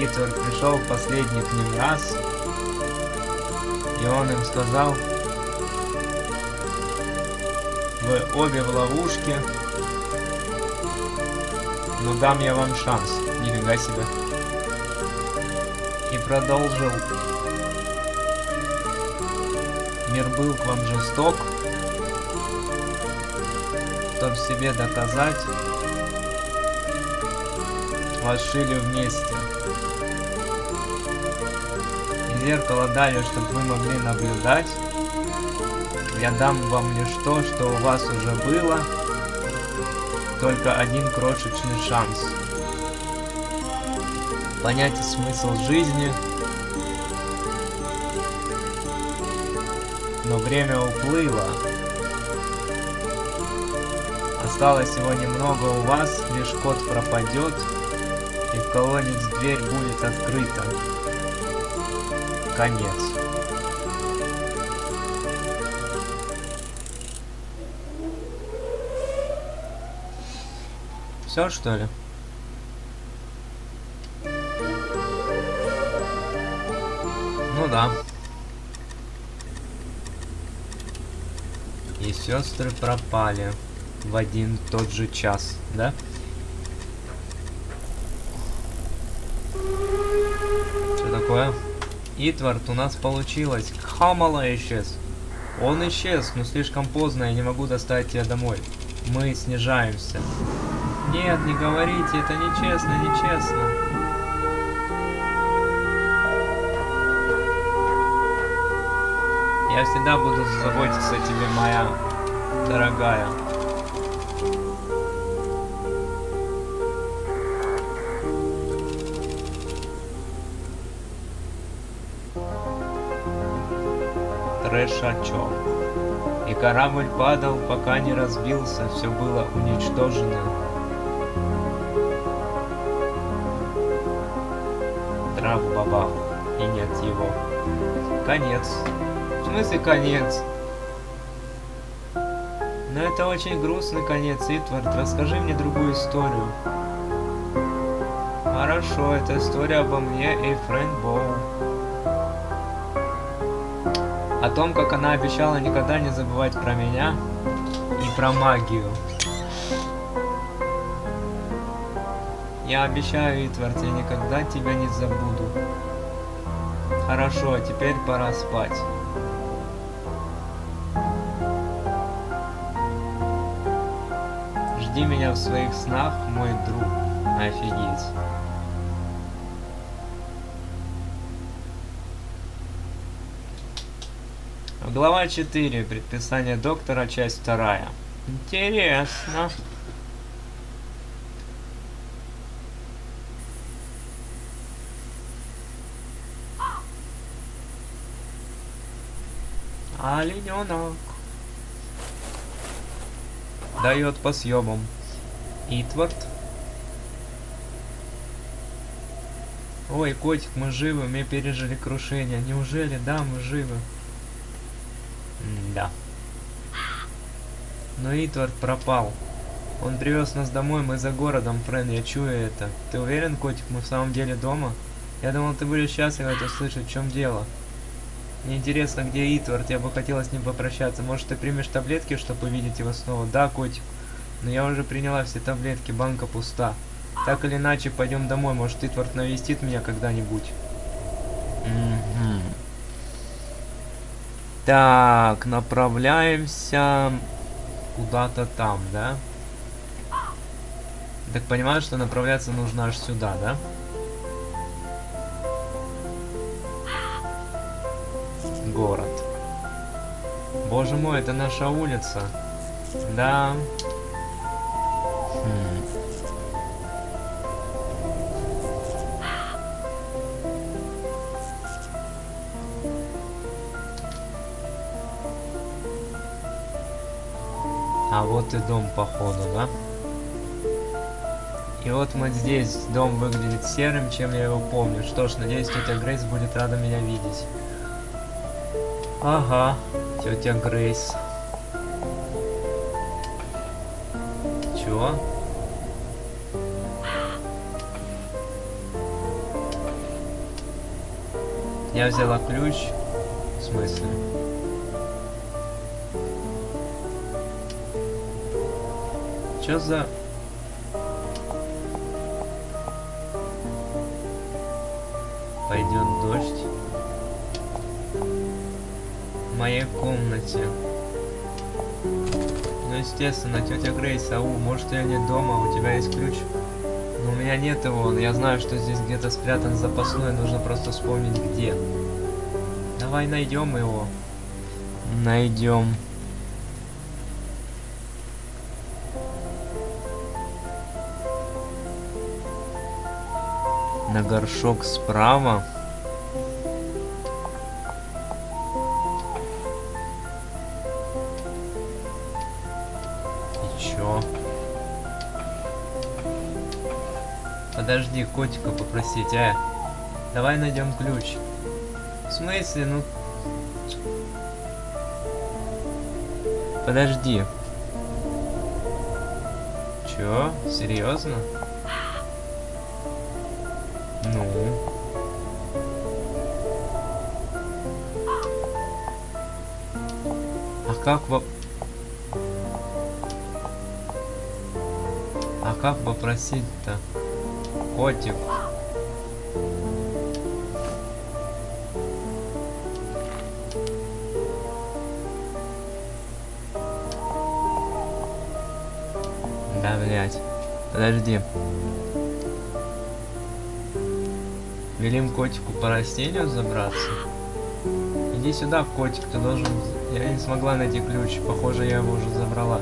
Итвард пришел в последний к ним раз, и он им сказал: вы обе в ловушке, но дам я вам шанс. Нифига себе. И продолжил: мир был к вам жесток, чтоб себе доказать, вас шили вместе. Зеркало дали, чтобы вы могли наблюдать. Я дам вам лишь то, что у вас уже было. Только один крошечный шанс. Понять смысл жизни. Но время уплыло. Осталось его немного у вас, лишь кот пропадет, и в колодец дверь будет открыта. Конец. Все, что ли? Ну да. И сестры пропали в один тот же час, да? Что такое? Итвард, у нас получилось. Хамала исчез. Он исчез, но слишком поздно, я не могу доставить тебя домой. Мы снижаемся. Нет, не говорите, это нечестно, нечестно. Я всегда буду заботиться о тебе, моя дорогая. Трэшачок. И корабль падал, пока не разбился, все было уничтожено. Трав-баба. И нет его. Конец. В смысле конец? Но это очень грустный конец, Итвард. Расскажи мне другую историю. Хорошо, это история обо мне и Фрэн Боу. О том, как она обещала никогда не забывать про меня и про магию. Я обещаю, Итвард, я никогда тебя не забуду. Хорошо, теперь пора спать. Жди меня в своих снах, мой друг. Офигеть. Глава 4. Предписание доктора. Часть 2. Интересно. Олененок. Дает по съемам. Итвард. Ой, котик, мы живы, мы пережили крушение. Неужели? Да, мы живы. Да. Но Итвард пропал. Он привез нас домой, мы за городом, Фрэн, я чую это. Ты уверен, котик, мы в самом деле дома? Я думал, ты будешь счастлив это слышать, в чем дело. Мне интересно, где Итвард, я бы хотела с ним попрощаться. Может, ты примешь таблетки, чтобы увидеть его снова? Да, котик. Но я уже приняла все таблетки, банка пуста. Так или иначе, пойдем домой. Может, Итвард навестит меня когда-нибудь. Так, направляемся куда-то там, да? Так понимаю, что направляться нужно аж сюда, да? Город. Боже мой, это наша улица. Да. А вот и дом, походу, да? И вот мы здесь. Дом выглядит серым, чем я его помню. Что ж, надеюсь, тетя Грейс будет рада меня видеть. Ага, тетя Грейс. Чего? Я взяла ключ. В смысле? Чё за... Пойдет дождь. В моей комнате. Ну естественно, тетя Грейс, ау, может я не дома, у тебя есть ключ? Но у меня нет его, я знаю, что здесь где-то спрятан запасной, нужно просто вспомнить где. Давай найдем его. Найдем. На горшок справа. Подожди, котика попросить, а? Давай найдем ключ. В смысле, ну... Подожди. Чё? Серьезно? Ну? А как попросить-то? Котик. Да, блять. Подожди. Велим котику по растению забраться. Иди сюда, котик, ты должен... Я не смогла найти ключ. Похоже, я его уже забрала.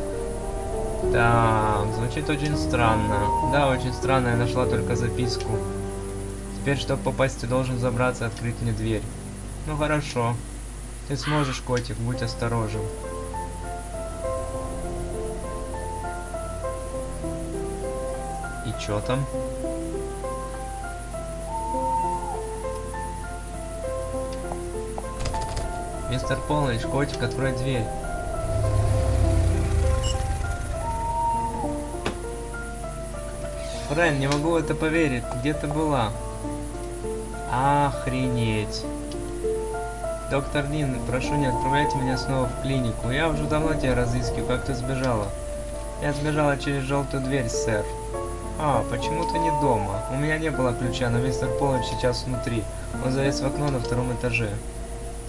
Так, звучит очень странно. Да, очень странно, я нашла только записку. Теперь, чтобы попасть, ты должен забраться и открыть мне дверь. Ну хорошо. Ты сможешь, котик, будь осторожен. И чё там? Мистер Полночь, котик, открой дверь. Фрэн, не могу в это поверить. Где ты была? Охренеть. Доктор Дин, прошу, не отправляйте меня снова в клинику. Я уже давно тебя разыскиваю. Как ты сбежала? Я сбежала через желтую дверь, сэр. А, почему ты не дома? У меня не было ключа, но мистер Полночь сейчас внутри. Он залез в окно на втором этаже.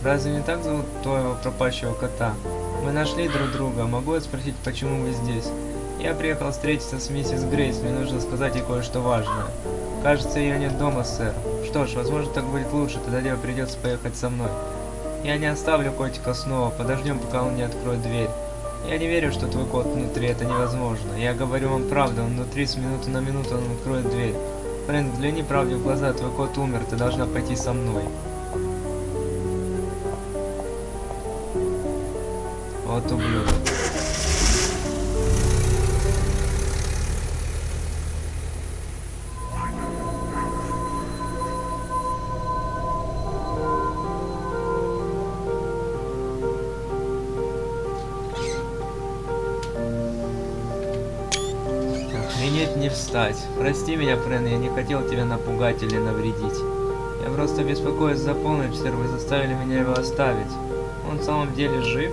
Разве не так зовут твоего пропащего кота? Мы нашли друг друга. Могу я спросить, почему вы здесь? Я приехал встретиться с миссис Грейс, мне нужно сказать ей кое-что важное. Кажется, ее нет дома, сэр. Что ж, возможно, так будет лучше, тогда тебе придется поехать со мной. Я не оставлю котика снова, подождем, пока он не откроет дверь. Я не верю, что твой кот внутри, это невозможно. Я говорю вам правду, он внутри, с минуты на минуту он откроет дверь. Фрэнк, взгляни правде в глаза, твой кот умер, ты должна пойти со мной. Вот ублюдок. Встать. Прости меня, Фрэн, я не хотел тебя напугать или навредить. Я просто беспокоюсь за Полночь, сэр, вы заставили меня его оставить. Он в самом деле жив?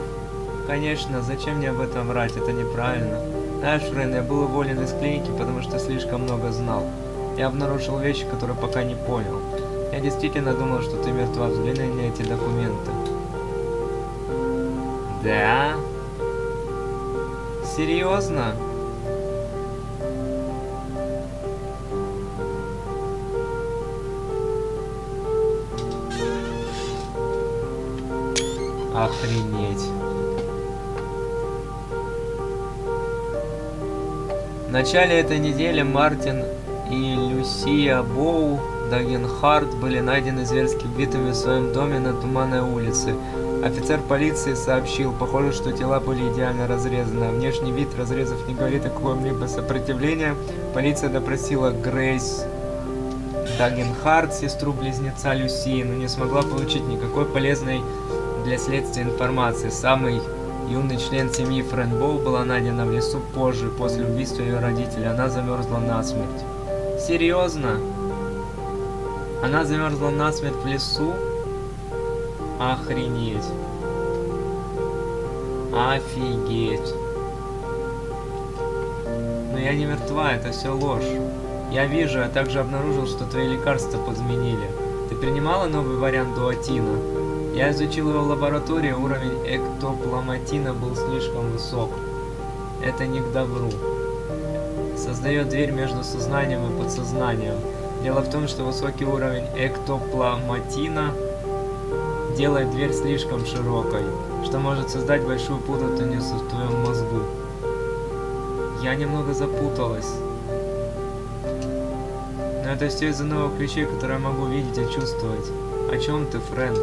Конечно, зачем мне об этом врать, это неправильно. Знаешь, Фрэн, я был уволен из клиники, потому что слишком много знал. Я обнаружил вещи, которые пока не понял. Я действительно думал, что ты мертва. Взгляни на эти документы. Да? Серьезно? Охренеть. В начале этой недели Мартин и Люсия Боу, Дагенхарт, были найдены зверски убитыми в своем доме на Туманной улице. Офицер полиции сообщил, похоже, что тела были идеально разрезаны. Внешний вид разрезов не говорит о каком-либо сопротивлении. Полиция допросила Грейс Дагенхарт, сестру-близнеца Люсии, но не смогла получить никакой полезной для следствия информации. Самый юный член семьи Фрэн Боу была найдена в лесу позже, после убийства ее родителей. Она замерзла насмерть. Серьезно? Она замерзла насмерть в лесу? Охренеть. Офигеть. Но я не мертва, это все ложь. Я вижу, я также обнаружил, что твои лекарства подменили. Ты принимала новый вариант дуатина? Я изучил его в лаборатории, уровень эктопламатина был слишком высок. Это не к добру. Создает дверь между сознанием и подсознанием. Дело в том, что высокий уровень эктопламатина делает дверь слишком широкой, что может создать большую путаницу в твоем мозгу. Я немного запуталась. Но это все из-за новых ключей, которые я могу видеть и чувствовать. О чем ты, Фрэн?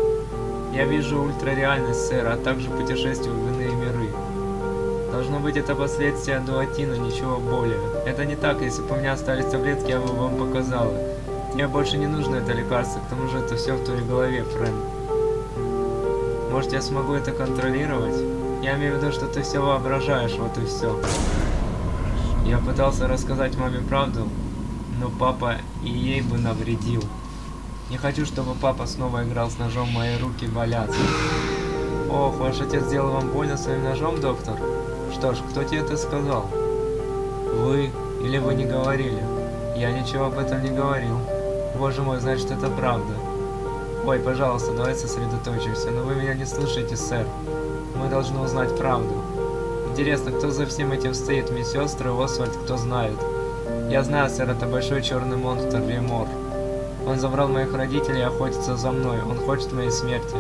Я вижу ультрареальность, сэр, а также путешествие в иные миры. Должно быть, это последствия дуатина, ничего более. Это не так, если бы у меня остались таблетки, я бы вам показала. Мне больше не нужно это лекарство, к тому же это все в твоей голове, Фрэн. Может, я смогу это контролировать? Я имею в виду, что ты все воображаешь, вот и все. Я пытался рассказать маме правду, но папа и ей бы навредил. Не хочу, чтобы папа снова играл с ножом, мои руки болят. Ох, ваш отец сделал вам больно своим ножом, доктор? Что ж, кто тебе это сказал? Вы или вы не говорили? Я ничего об этом не говорил. Боже мой, значит, это правда. Ой, пожалуйста, давай сосредоточимся, но вы меня не слышите, сэр. Мы должны узнать правду. Интересно, кто за всем этим стоит? Мои сестры, Освальд, кто знает? Я знаю, сэр, это большой черный монстр Ремор. Он забрал моих родителей и охотится за мной. Он хочет моей смерти.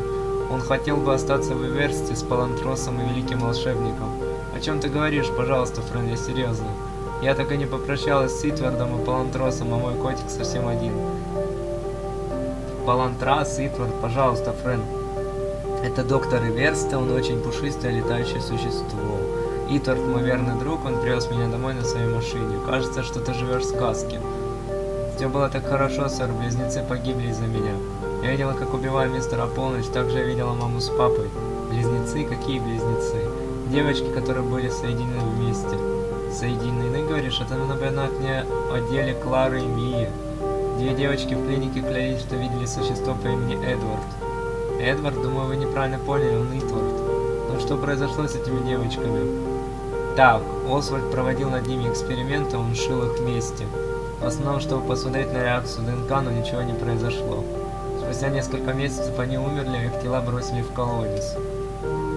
Он хотел бы остаться в Иверсти с Палонтрасом и Великим Волшебником. О чем ты говоришь, пожалуйста, Фрэн, я серьезно. Я так и не попрощалась с Итвардом и Палонтрасом, а мой котик совсем один. Палонтрас, Итвард, пожалуйста, Фрэн. Это доктор Иверсти, он очень пушистое летающее существо. Итвард, мой верный друг, он привез меня домой на своей машине. Кажется, что ты живешь в сказке. Все было так хорошо, сэр, близнецы погибли из-за меня. Я видела, как убиваю мистера Полночь, также я видела маму с папой. Близнецы? Какие близнецы? Девочки, которые были соединены вместе. Соединены, говоришь? Это напоминает мне о деле Клары и Мии. Две девочки в клинике клялись, что видели существо по имени Эдвард. Эдвард, думаю, вы неправильно поняли, он Итвард. Но что произошло с этими девочками? Так, Освальд проводил над ними эксперименты, он шил их вместе. В основном, чтобы посмотреть на реакцию ДНК, но ничего не произошло. Спустя несколько месяцев они умерли, а их тела бросили в колодец.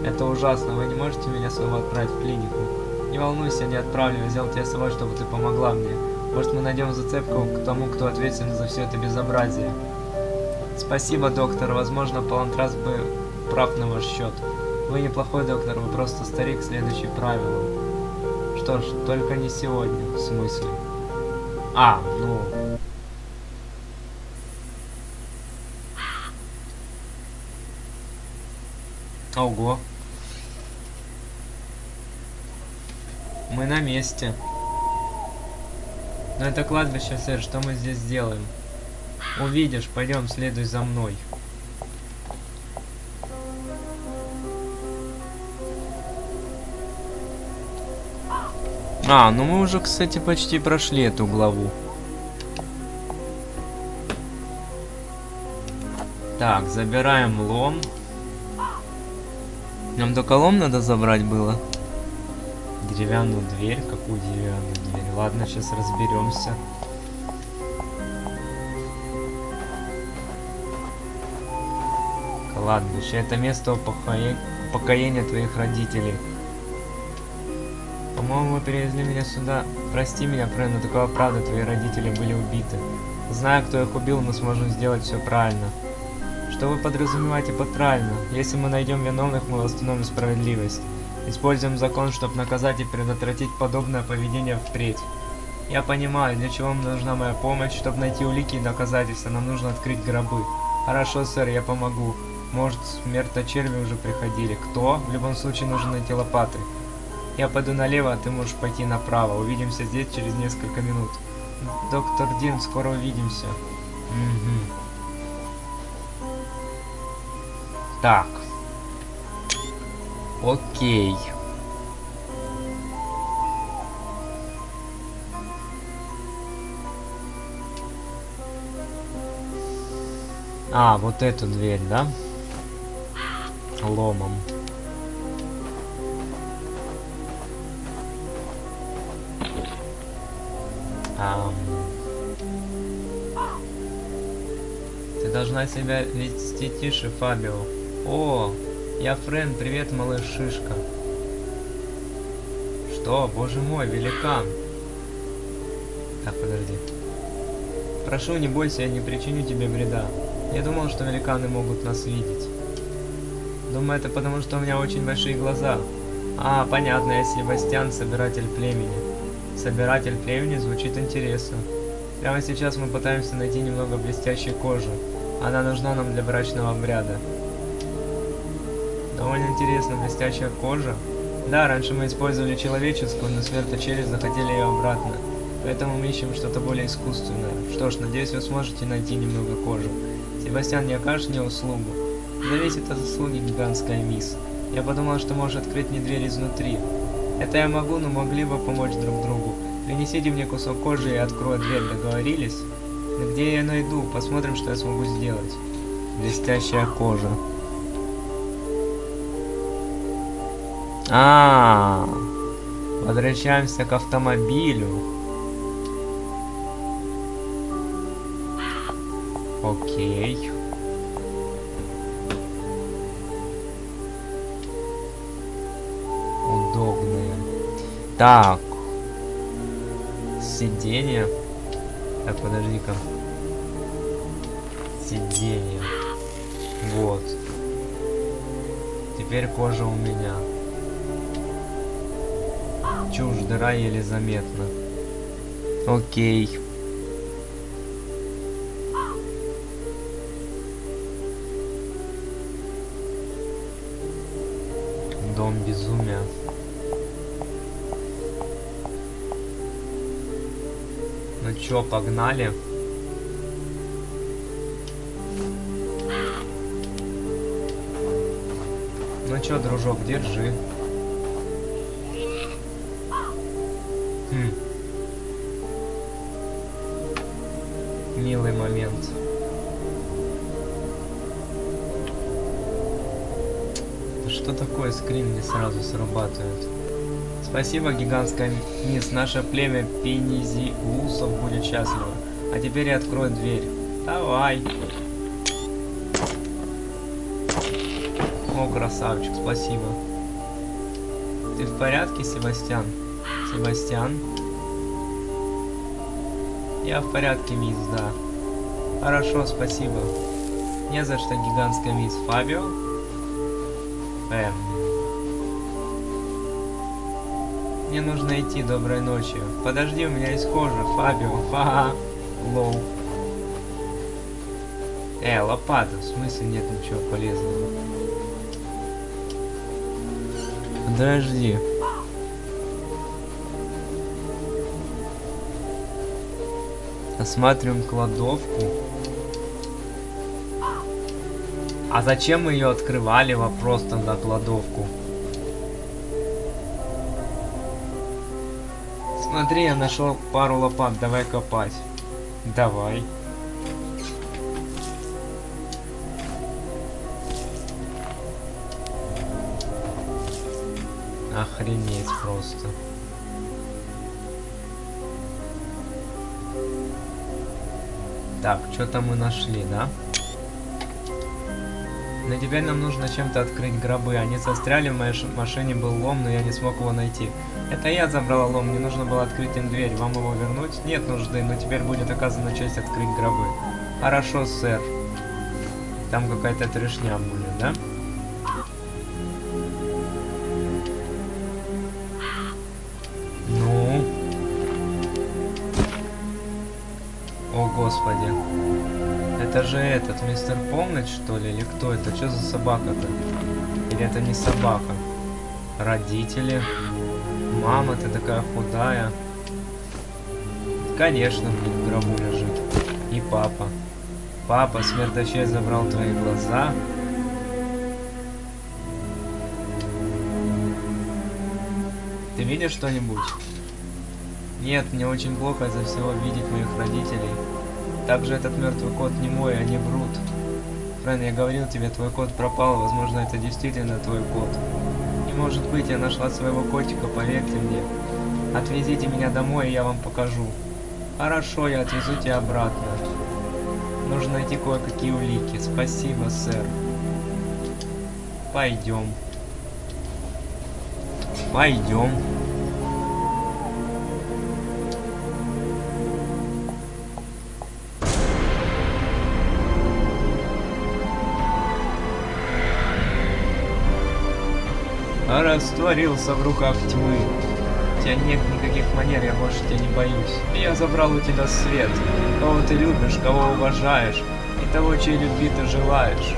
Это ужасно, вы не можете меня снова отправить в клинику? Не волнуйся, я не отправлю, я взял тебя с собой, чтобы ты помогла мне. Может, мы найдем зацепку к тому, кто ответен за все это безобразие. Спасибо, доктор, возможно, Палонтрас бы прав на ваш счет. Вы неплохой доктор, вы просто старик, следующий правилам. Что ж, только не сегодня, в смысле. А, ну... Ого. Мы на месте. Но это кладбище, сэр, что мы здесь делаем? Увидишь, пойдем, следуй за мной. А, ну мы уже, кстати, почти прошли эту главу. Так, забираем лом. Нам только лом надо забрать было. Деревянную дверь? Какую деревянную дверь? Ладно, сейчас разберемся. Кладбище. Это место упокоения твоих родителей. По-моему, вы перевезли меня сюда. Прости меня, Фрэн, но такова правда, твои родители были убиты. Знаю, кто их убил, мы сможем сделать все правильно. Что вы подразумеваете под правильно? Если мы найдем виновных, мы восстановим справедливость. Используем закон, чтобы наказать и предотвратить подобное поведение впредь. Я понимаю, для чего мне нужна моя помощь, чтобы найти улики и доказательства, нам нужно открыть гробы. Хорошо, сэр, я помогу. Может, смерточерви уже приходили. Кто? В любом случае нужно найти лопаты. Я пойду налево, а ты можешь пойти направо. Увидимся здесь через несколько минут. Доктор Дин, скоро увидимся. Угу. Так. Окей. А, вот эту дверь, да? Ломом. Ты должна себя вести тише, Фабио. О, я Фрэн, привет, малыш Шишка. Что, боже мой, великан. Так, подожди. Прошу, не бойся, я не причиню тебе вреда. Я думал, что великаны могут нас видеть. Думаю, это потому, что у меня очень большие глаза. А, понятно, я Себастьян, собиратель племени. Собиратель племени звучит интересно. Прямо сейчас мы пытаемся найти немного блестящей кожи. Она нужна нам для брачного обряда. Довольно интересно, блестящая кожа. Да, раньше мы использовали человеческую, но сверхчелюсть захотели ее обратно. Поэтому мы ищем что-то более искусственное. Что ж, надеюсь, вы сможете найти немного кожи. Себастьян, не окажешь мне услугу? Зависит от заслуги, гигантская мисс. Я подумал, что можешь открыть мне дверь изнутри. Это я могу, но могли бы помочь друг другу. Принесите мне кусок кожи и открою дверь, договорились? Но где я ее найду? Посмотрим, что я смогу сделать. Блестящая кожа. Возвращаемся к автомобилю. Окей. Так, сиденье. Так, подожди-ка. Сиденье. Вот. Теперь кожа у меня. Чушь, дыра еле заметна. Окей. Дом безумия. Ну чё, погнали? Ну чё, дружок, держи. Милый момент. Что такое, скрин не сразу срабатывает? Спасибо, гигантская мисс. Наше племя Пенизиусов будет счастливо. А теперь я открою дверь. Давай. О, красавчик, спасибо. Ты в порядке, Себастьян? Себастьян? Я в порядке, мисс, да. Хорошо, спасибо. Не за что, гигантская мисс. Фабио? Мне нужно идти, доброй ночи. Подожди, у меня есть кожа, Фабио. Лоу. Лопата. В смысле нет ничего полезного? Подожди. Осматриваем кладовку. А зачем мы ее открывали? Вопрос тогда, кладовку. Смотри, я нашел пару лопат, давай копать. Давай. Охренеть просто. Так, что-то мы нашли, да? Но теперь нам нужно чем-то открыть гробы. Они застряли, в моей машине был лом, но я не смог его найти. Это я забрала лом, мне нужно было открыть им дверь. Вам его вернуть? Нет нужды, но теперь будет оказана честь открыть гробы. Хорошо, сэр. Там какая-то трешня будет, да? Ну? О, господи. Это же этот, мистер Полночь, что ли? Или кто это? Что за собака-то? Или это не собака? Родители? Мама, ты такая худая. Конечно, в гробу лежит. И папа. Папа, смердочей забрал твои глаза. Ты видишь что-нибудь? Нет, мне очень плохо из-за всего видеть моих родителей. Также этот мертвый кот не мой, они врут. Фрэн, я говорил тебе, твой кот пропал. Возможно, это действительно твой кот. Не может быть, я нашла своего котика, поверьте мне. Отвезите меня домой, и я вам покажу. Хорошо, я отвезу тебя обратно. Нужно найти кое-какие улики. Спасибо, сэр. Пойдем. Пойдем. Растворился в руках тьмы. У тебя нет никаких манер, я больше тебя не боюсь. Я забрал у тебя свет. Кого ты любишь, кого уважаешь, и того, чьей любви ты желаешь.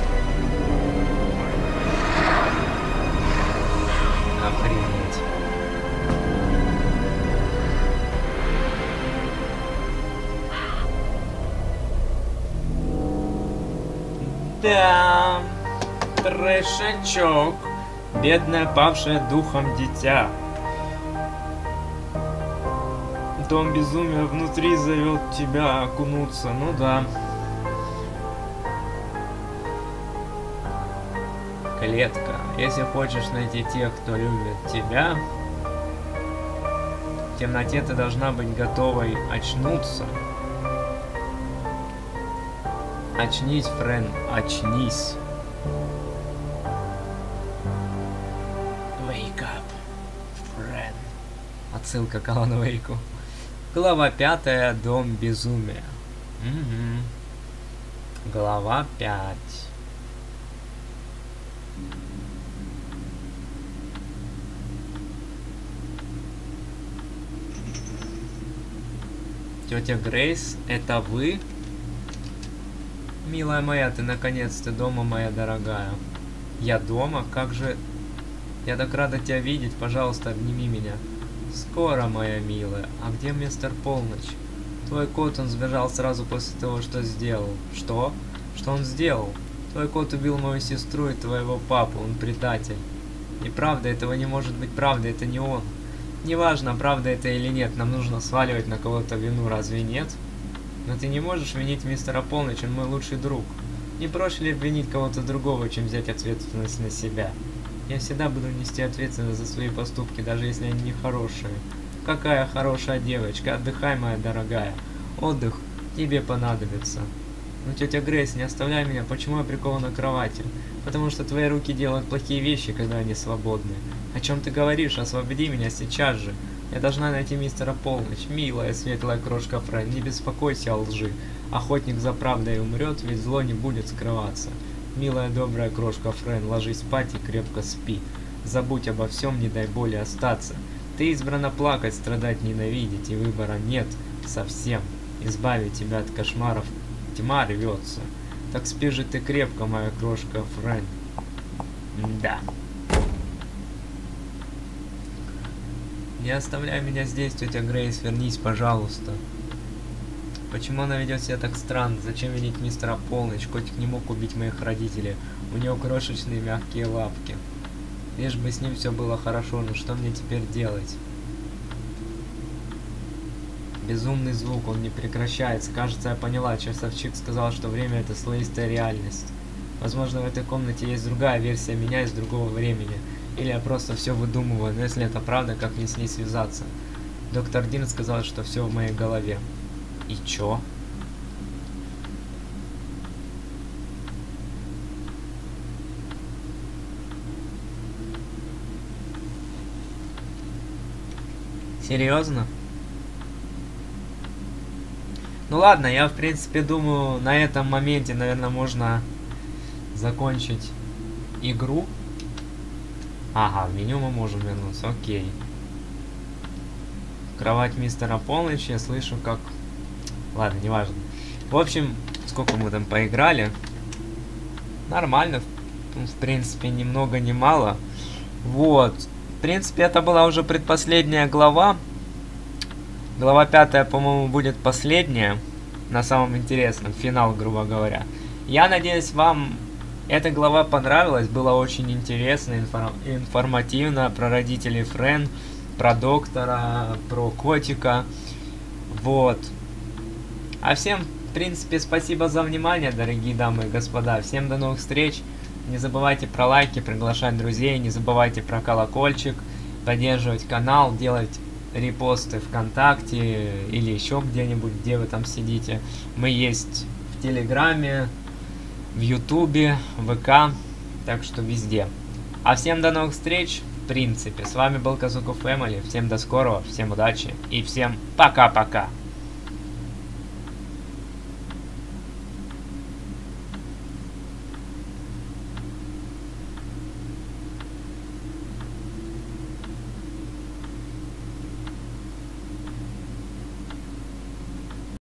Охренеть. Да, трешачок. Бедное, павшее духом дитя. Дом безумия внутри зовет тебя окунуться. Ну да. Клетка. Если хочешь найти тех, кто любит тебя, в темноте ты должна быть готовой очнуться. Очнись, Фрэн, очнись. Ссылка к Алану Вейку. Глава 5. Дом безумия. Угу. Глава 5. Тетя Грейс, это вы? Милая моя, ты наконец-то дома, моя дорогая. Я дома? Как же... Я так рада тебя видеть. Пожалуйста, обними меня. Скоро, моя милая. А где мистер Полночь? Твой кот, он сбежал сразу после того, что сделал. Что? Что он сделал? Твой кот убил мою сестру и твоего папу. Он предатель. Неправда, этого не может быть. Правда, это не он. Неважно, правда это или нет. Нам нужно сваливать на кого-то вину, разве нет? Но ты не можешь винить мистера Полночь, он мой лучший друг. Не проще ли обвинить кого-то другого, чем взять ответственность на себя? Я всегда буду нести ответственность за свои поступки, даже если они не хорошие. Какая хорошая девочка, отдыхай, моя дорогая. Отдых тебе понадобится. Но тетя Грейс, не оставляй меня, почему я прикована к кровати? Потому что твои руки делают плохие вещи, когда они свободны. О чем ты говоришь? Освободи меня сейчас же. Я должна найти мистера Полночь. Милая, светлая крошка Фрэн, не беспокойся о лжи. Охотник за правдой умрет, ведь зло не будет скрываться. Милая, добрая крошка Фрэн, ложись спать и крепко спи. Забудь обо всем, не дай боли остаться. Ты избрана плакать, страдать, ненавидеть, и выбора нет совсем. Избави тебя от кошмаров, тьма рвется. Так спи же ты крепко, моя крошка Фрэн. Да. Не оставляй меня здесь, тетя Грейс, вернись, пожалуйста. Почему она ведет себя так странно? Зачем винить мистера Полночь? Котик не мог убить моих родителей. У него крошечные мягкие лапки. Лишь бы с ним все было хорошо, но что мне теперь делать? Безумный звук, он не прекращается. Кажется, я поняла. Часовщик сказал, что время — это слоистая реальность. Возможно, в этой комнате есть другая версия меня из другого времени. Или я просто все выдумываю, но если это правда, как мне с ней связаться? Доктор Дин сказал, что все в моей голове. И чё? Серьезно? Ну ладно, я в принципе думаю, на этом моменте, наверное, можно закончить игру. Ага, в меню мы можем вернуться, окей. Кровать мистера Полночь, я слышу как... Ладно, неважно. В общем, сколько мы там поиграли. Нормально, в принципе, ни много ни мало. Вот. В принципе, это была уже предпоследняя глава. Глава 5, по-моему, будет последняя. На самом интересном, финал, грубо говоря. Я надеюсь, вам эта глава понравилась. Было очень интересно, информативно про родителей Фрэн, про доктора, про котика. Вот. А всем, в принципе, спасибо за внимание, дорогие дамы и господа. Всем до новых встреч. Не забывайте про лайки, приглашать друзей, не забывайте про колокольчик, поддерживать канал, делать репосты ВКонтакте или еще где-нибудь, где вы там сидите. Мы есть в Телеграме, в Ютубе, ВК, так что везде. А всем до новых встреч, в принципе. С вами был Kazoku Family, всем до скорого, всем удачи и всем пока-пока.